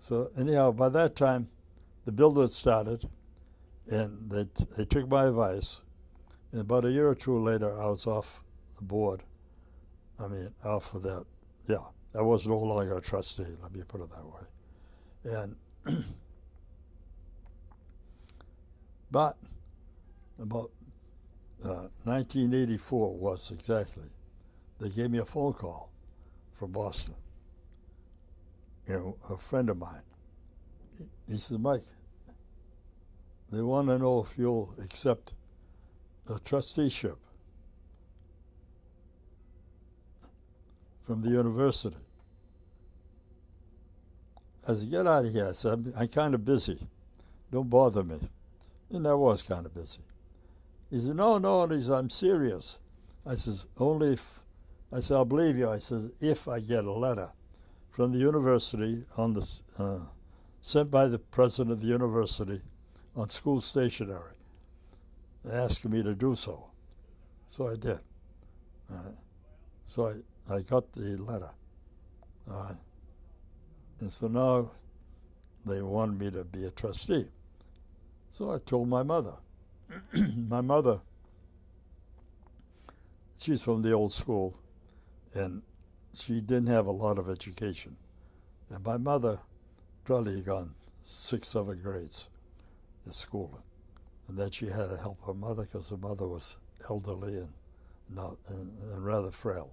So anyhow, by that time, the builder had started, and they took my advice. And about a year or two later, I was off the board. I mean, off of that. Yeah, I was no longer a trustee. Let me put it that way. And but about 1984 was exactly, they gave me a phone call from Boston. You know, a friend of mine. He said, Mike, they want to know if you'll accept a trusteeship from the university. I said, get out of here. I said, I'm kind of busy. Don't bother me. And I was kind of busy. He said, no, and he said, I'm serious. I says, only if, I said, I'll believe you. I says, if I get a letter from the university on the, sent by the president of the university on school stationery, asking me to do so. So I did. So I got the letter. And so now they wanted me to be a trustee. So I told my mother. My mother, she's from the old school, and she didn't have a lot of education. And my mother probably had gone 6, 7 grades in schooling. And then she had to help her mother because her mother was elderly and, not, and rather frail.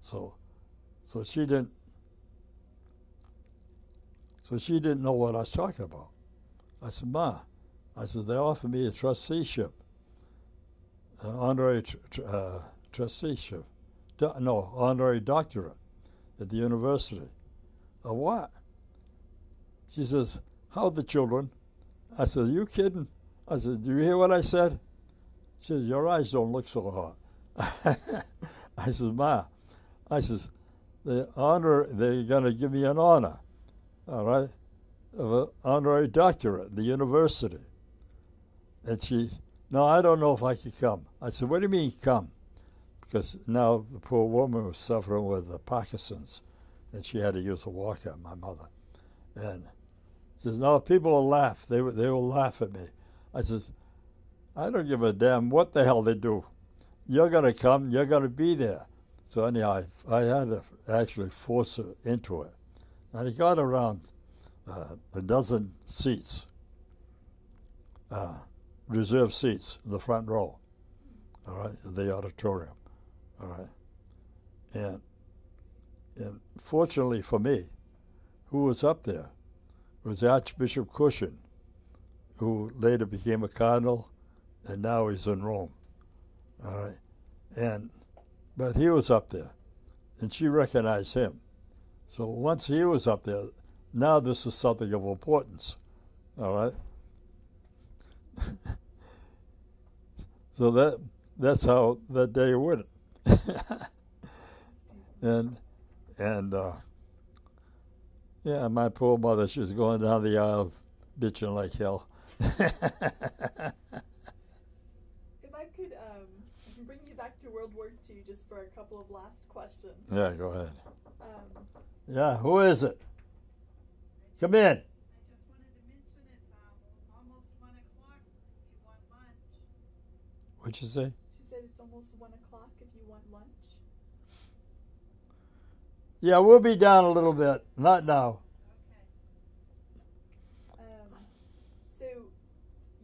So she didn't know what I was talking about. I said, Ma, I said, they offered me a trusteeship, an honorary trusteeship. No, honorary doctorate at the university. A what? She says, how the children? I said, are you kidding? I said, do you hear what I said? She said, your eyes don't look so hot. I said, Ma, I says, they're going to give me an honor, all right, of an honorary doctorate at the university. And she, no, I don't know if I could come. I said, what do you mean come? Because now the poor woman was suffering with Parkinson's, and she had to use a walker, my mother. And she says, no, people will laugh. They will laugh at me. I says, I don't give a damn what the hell they do. You're going to come. You're going to be there. So anyhow, I had to actually force her into it. And I got around a dozen seats. Reserve seats in the front row, all right, the auditorium, all right. And fortunately for me, who was up there was Archbishop Cushing, who later became a cardinal, and now he's in Rome. All right, but he was up there, and she recognized him. So once he was up there, now this is something of importance. All right. So that's how that day went. And yeah, my poor mother, she was going down the aisle, bitching like hell. If I could bring you back to World War II just for a couple of last questions. Yeah, go ahead. Yeah, who is it? Come in. I just wanted to mention it's almost 1 o'clock if you want lunch. What'd you say? She said it's almost 1 o'clock if you want lunch. Yeah, we'll be down a little bit. Not now. Okay. So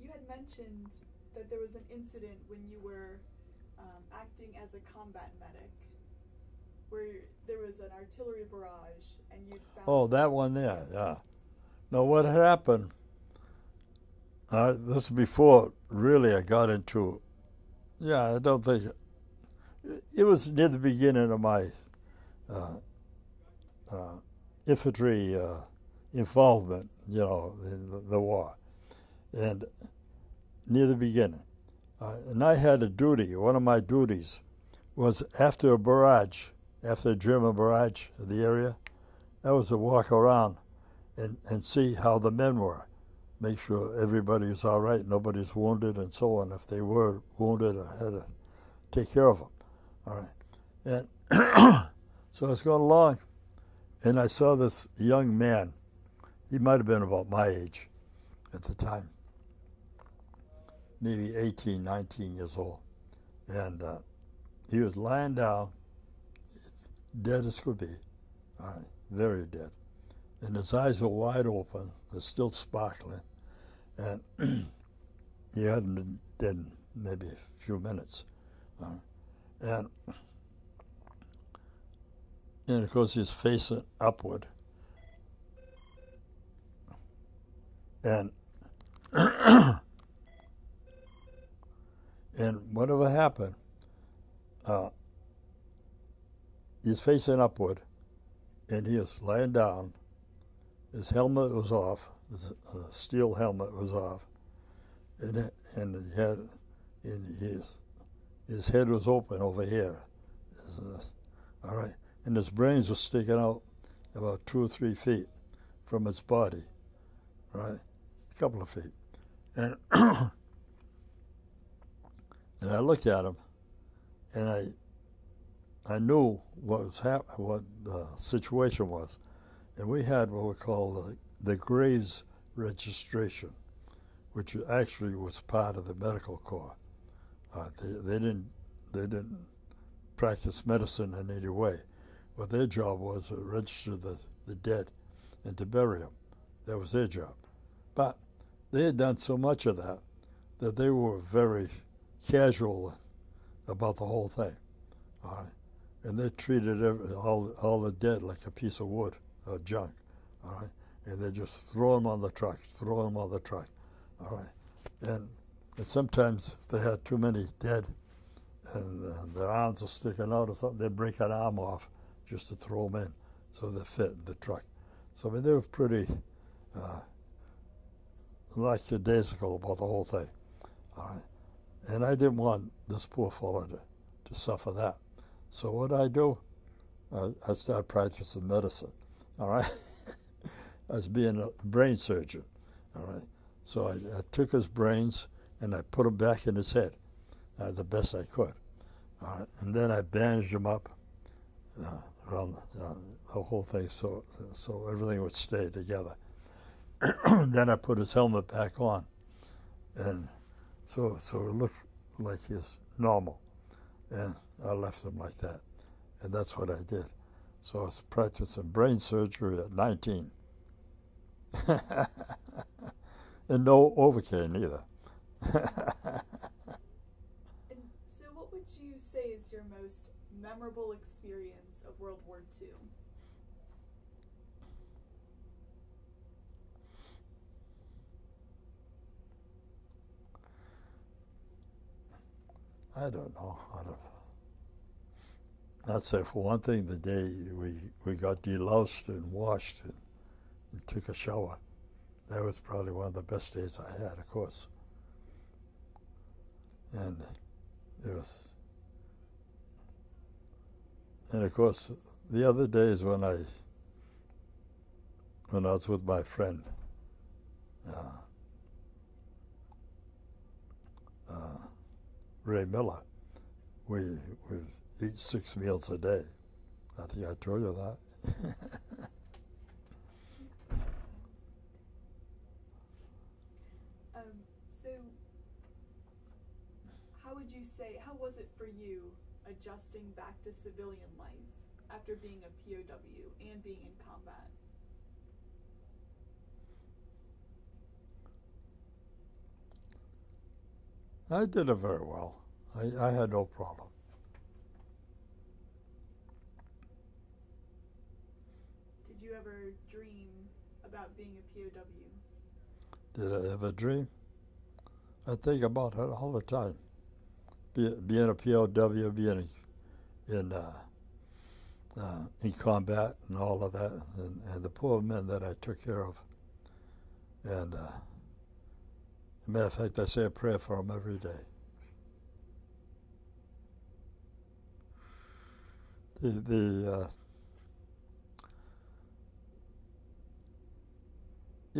you had mentioned that there was an incident when you were acting as a combat medic, where there was an artillery barrage, and you found... Oh, that one there, yeah. Now, what happened, this was before really I got into, yeah, I don't think, it was near the beginning of my infantry involvement, you know, in the war, and near the beginning. And I had a duty, one of my duties was after a barrage, after a German barrage of the area, that was to walk around and see how the men were, make sure everybody was all right, nobody's wounded, and so on. If they were wounded, I had to take care of them. All right. And so I was going along, and I saw this young man. He might have been about my age at the time, maybe 18, 19 years old. And he was lying down, dead as could be, all right, very dead. And his eyes were wide open, they're still sparkling. And he hadn't been dead in maybe a few minutes. All right. And of course he's facing upward. And and whatever happened, he's facing upward, and he is laying down. His helmet was off, his steel helmet was off, and his head was open over here. All right, and his brains were sticking out about 2 or 3 feet from his body, right, a couple of feet. And and I looked at him, and I knew what the situation was, and we had what we call the Graves Registration, which actually was part of the medical corps. They didn't practice medicine in any way. What their job was to register the dead and to bury them. That was their job. But they had done so much of that they were very casual about the whole thing. All right. And they treated all the dead like a piece of wood or junk, all right? And they just throw them on the truck, all right? And sometimes if they had too many dead and their arms are sticking out or something, they'd break an arm off just to throw them in so they fit in the truck. So I mean, they were pretty lackadaisical about the whole thing, all right? And I didn't want this poor fellow to suffer that. So what did I do? I started practicing medicine, all right? I was being a brain surgeon, all right? So I took his brains and I put them back in his head the best I could, all right? And then I bandaged him up around the whole thing so everything would stay together. Then I put his helmet back on, and so it looked like he's normal. And I left them like that, and that's what I did. So I was practicing brain surgery at 19. And no Overcane either. And so what would you say is your most memorable experience I don't know. I'd say for one thing, the day we got deloused and washed and took a shower, that was probably one of the best days I had, of course. And it was, and of course, the other days when I was with my friend, Ray Miller, we eat 6 meals a day. I think I told you that. So, how would you say? How was it for you adjusting back to civilian life after being a POW and being in combat? I did it very well. I had no problem. Did you ever dream about being a POW? Did I ever dream? I think about it all the time. Being a POW, being in combat and all of that, and the poor men that I took care of. And as a matter of fact, I say a prayer for them every day. It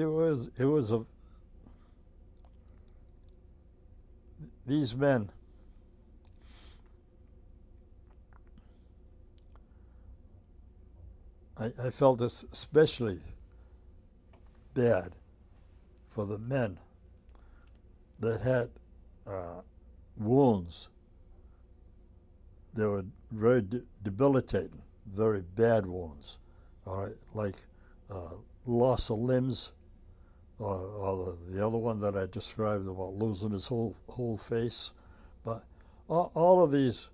was these men. I felt this especially bad for the men that had wounds that were very debilitating, very bad wounds, all right, like loss of limbs, or the other one that I described about losing his whole face. But all of these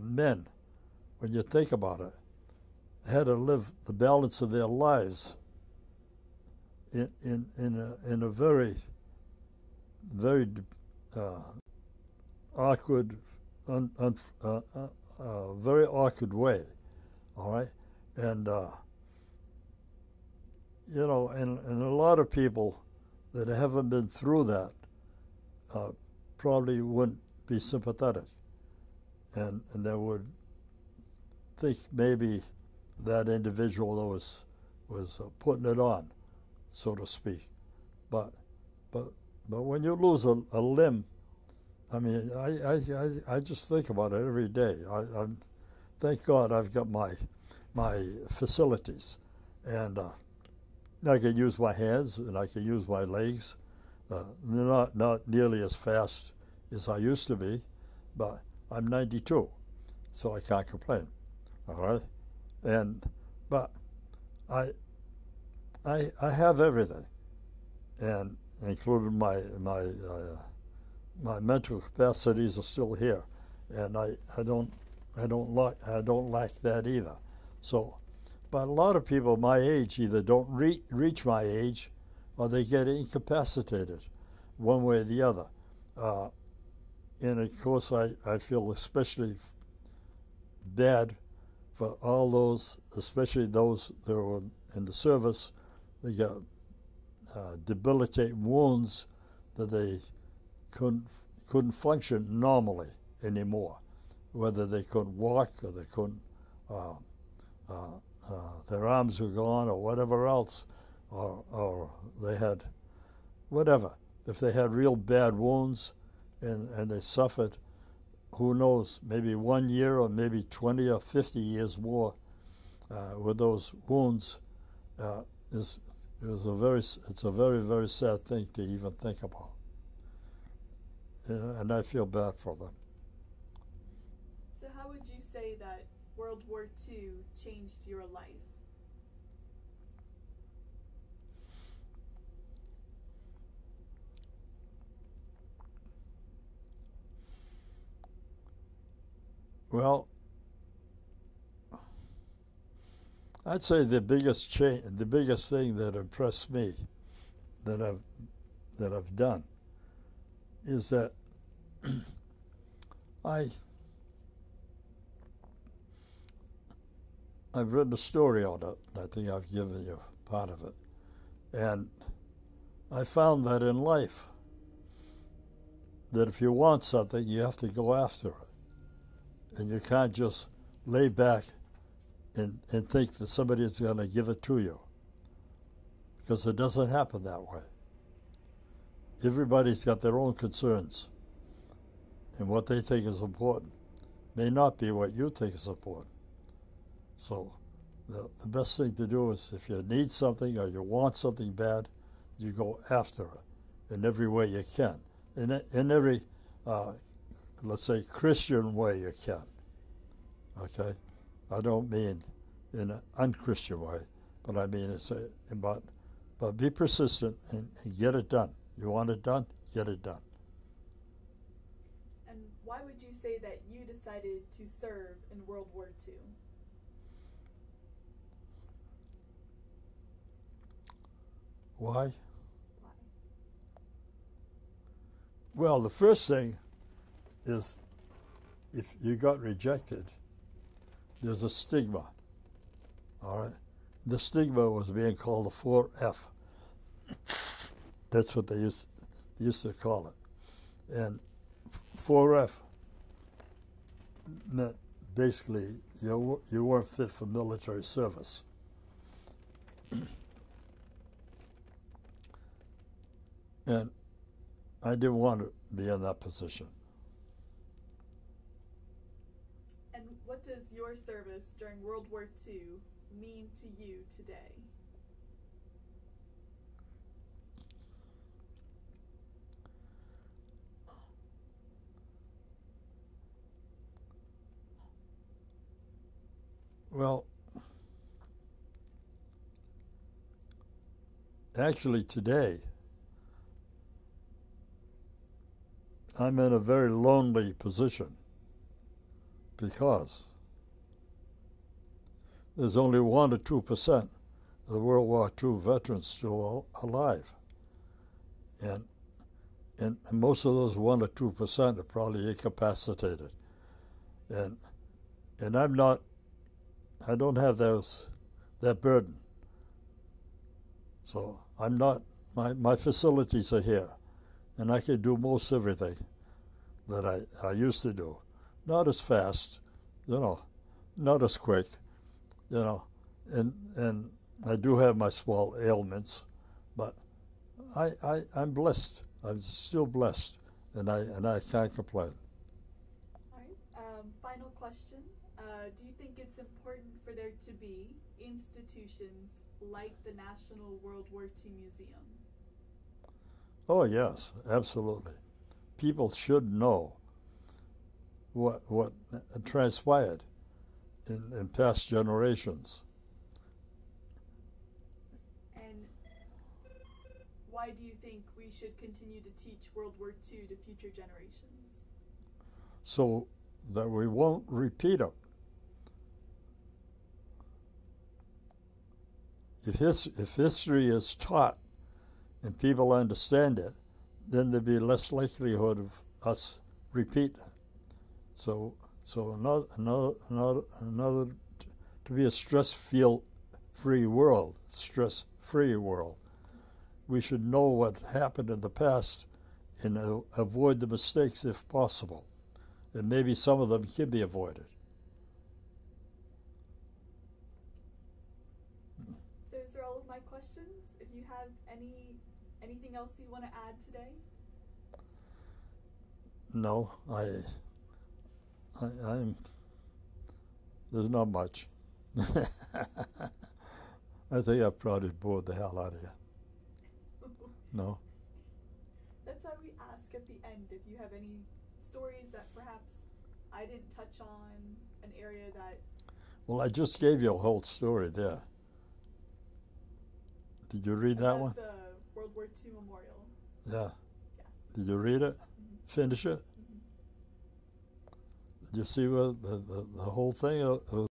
men, when you think about it, had to live the balance of their lives in a very awkward, very awkward way, all right? And, you know, and a lot of people that haven't been through that probably wouldn't be sympathetic. And they would think maybe that individual that was putting it on, so to speak. But when you lose a limb, I mean, I just think about it every day. I'm, thank God I've got my facilities, and I can use my hands and I can use my legs. They're not nearly as fast as I used to be, but I'm 92, so I can't complain. All right, but I have everything, and including my mental capacities are still here, and I don't lack that either. So, but a lot of people my age either don't reach my age, or they get incapacitated, one way or the other. And of course, I feel especially bad for all those, especially those that were in the service. They got debilitating wounds that they couldn't function normally anymore, whether they couldn't walk or they couldn't, their arms were gone or whatever else, or they had whatever. If they had real bad wounds and they suffered, who knows, maybe 1 year or maybe 20 or 50 years more with those wounds, it's a very, very sad thing to even think about. And I feel bad for them. So how would you say that World War II changed your life? Well, I'd say the biggest thing that impressed me that I've done is that I've written a story on it, and I think I've given you part of it. And I found that in life, that if you want something, you have to go after it. And you can't just lay back and think that somebody is going to give it to you, because it doesn't happen that way. Everybody's got their own concerns, and what they think is important may not be what you think is important. So the best thing to do is, if you need something or you want something bad, you go after it in every way you can, in every, let's say, Christian way you can, okay? I don't mean in an unchristian way, but I mean it's a, but be persistent and get it done. You want it done, get it done. And why would you say that you decided to serve in World War II? Why? Well, the first thing is, if you got rejected, there's a stigma, all right? The stigma was being called the 4F. That's what they used to call it. And 4F meant basically you weren't fit for military service. And I didn't want to be in that position. And what does your service during World War II mean to you today? Well, actually today, I'm in a very lonely position, because there's only 1 to 2% of the World War II veterans still alive. And most of those 1 or 2% are probably incapacitated. And I'm not, I don't have those, that burden. So I'm not, my facilities are here, and I can do most everything that I used to do. Not as fast, you know, not as quick, you know, and I do have my small ailments, but I'm blessed. I'm still blessed, and I can't complain. All right, final question. Do you think it's important for there to be institutions like the National World War II Museum? Oh, yes, absolutely. People should know what transpired in past generations. And why do you think we should continue to teach World War II to future generations? So that we won't repeat it. If history is taught and people understand it, then there'd be less likelihood of us repeating. So another to be a stress-free world. We should know what happened in the past and avoid the mistakes if possible, and maybe some of them can be avoided. Those are all of my questions. If you have anything else you want to add today? No, I'm there's not much. I think I've probably bored the hell out of you. No? That's why we ask at the end if you have any stories that perhaps I didn't touch on, an area that... Well, I just gave you a whole story there. Did you read that one? The World War II Memorial. Yeah. Yes. Did you read it? Mm-hmm. Finish it? Mm-hmm. Did you see what the whole thing?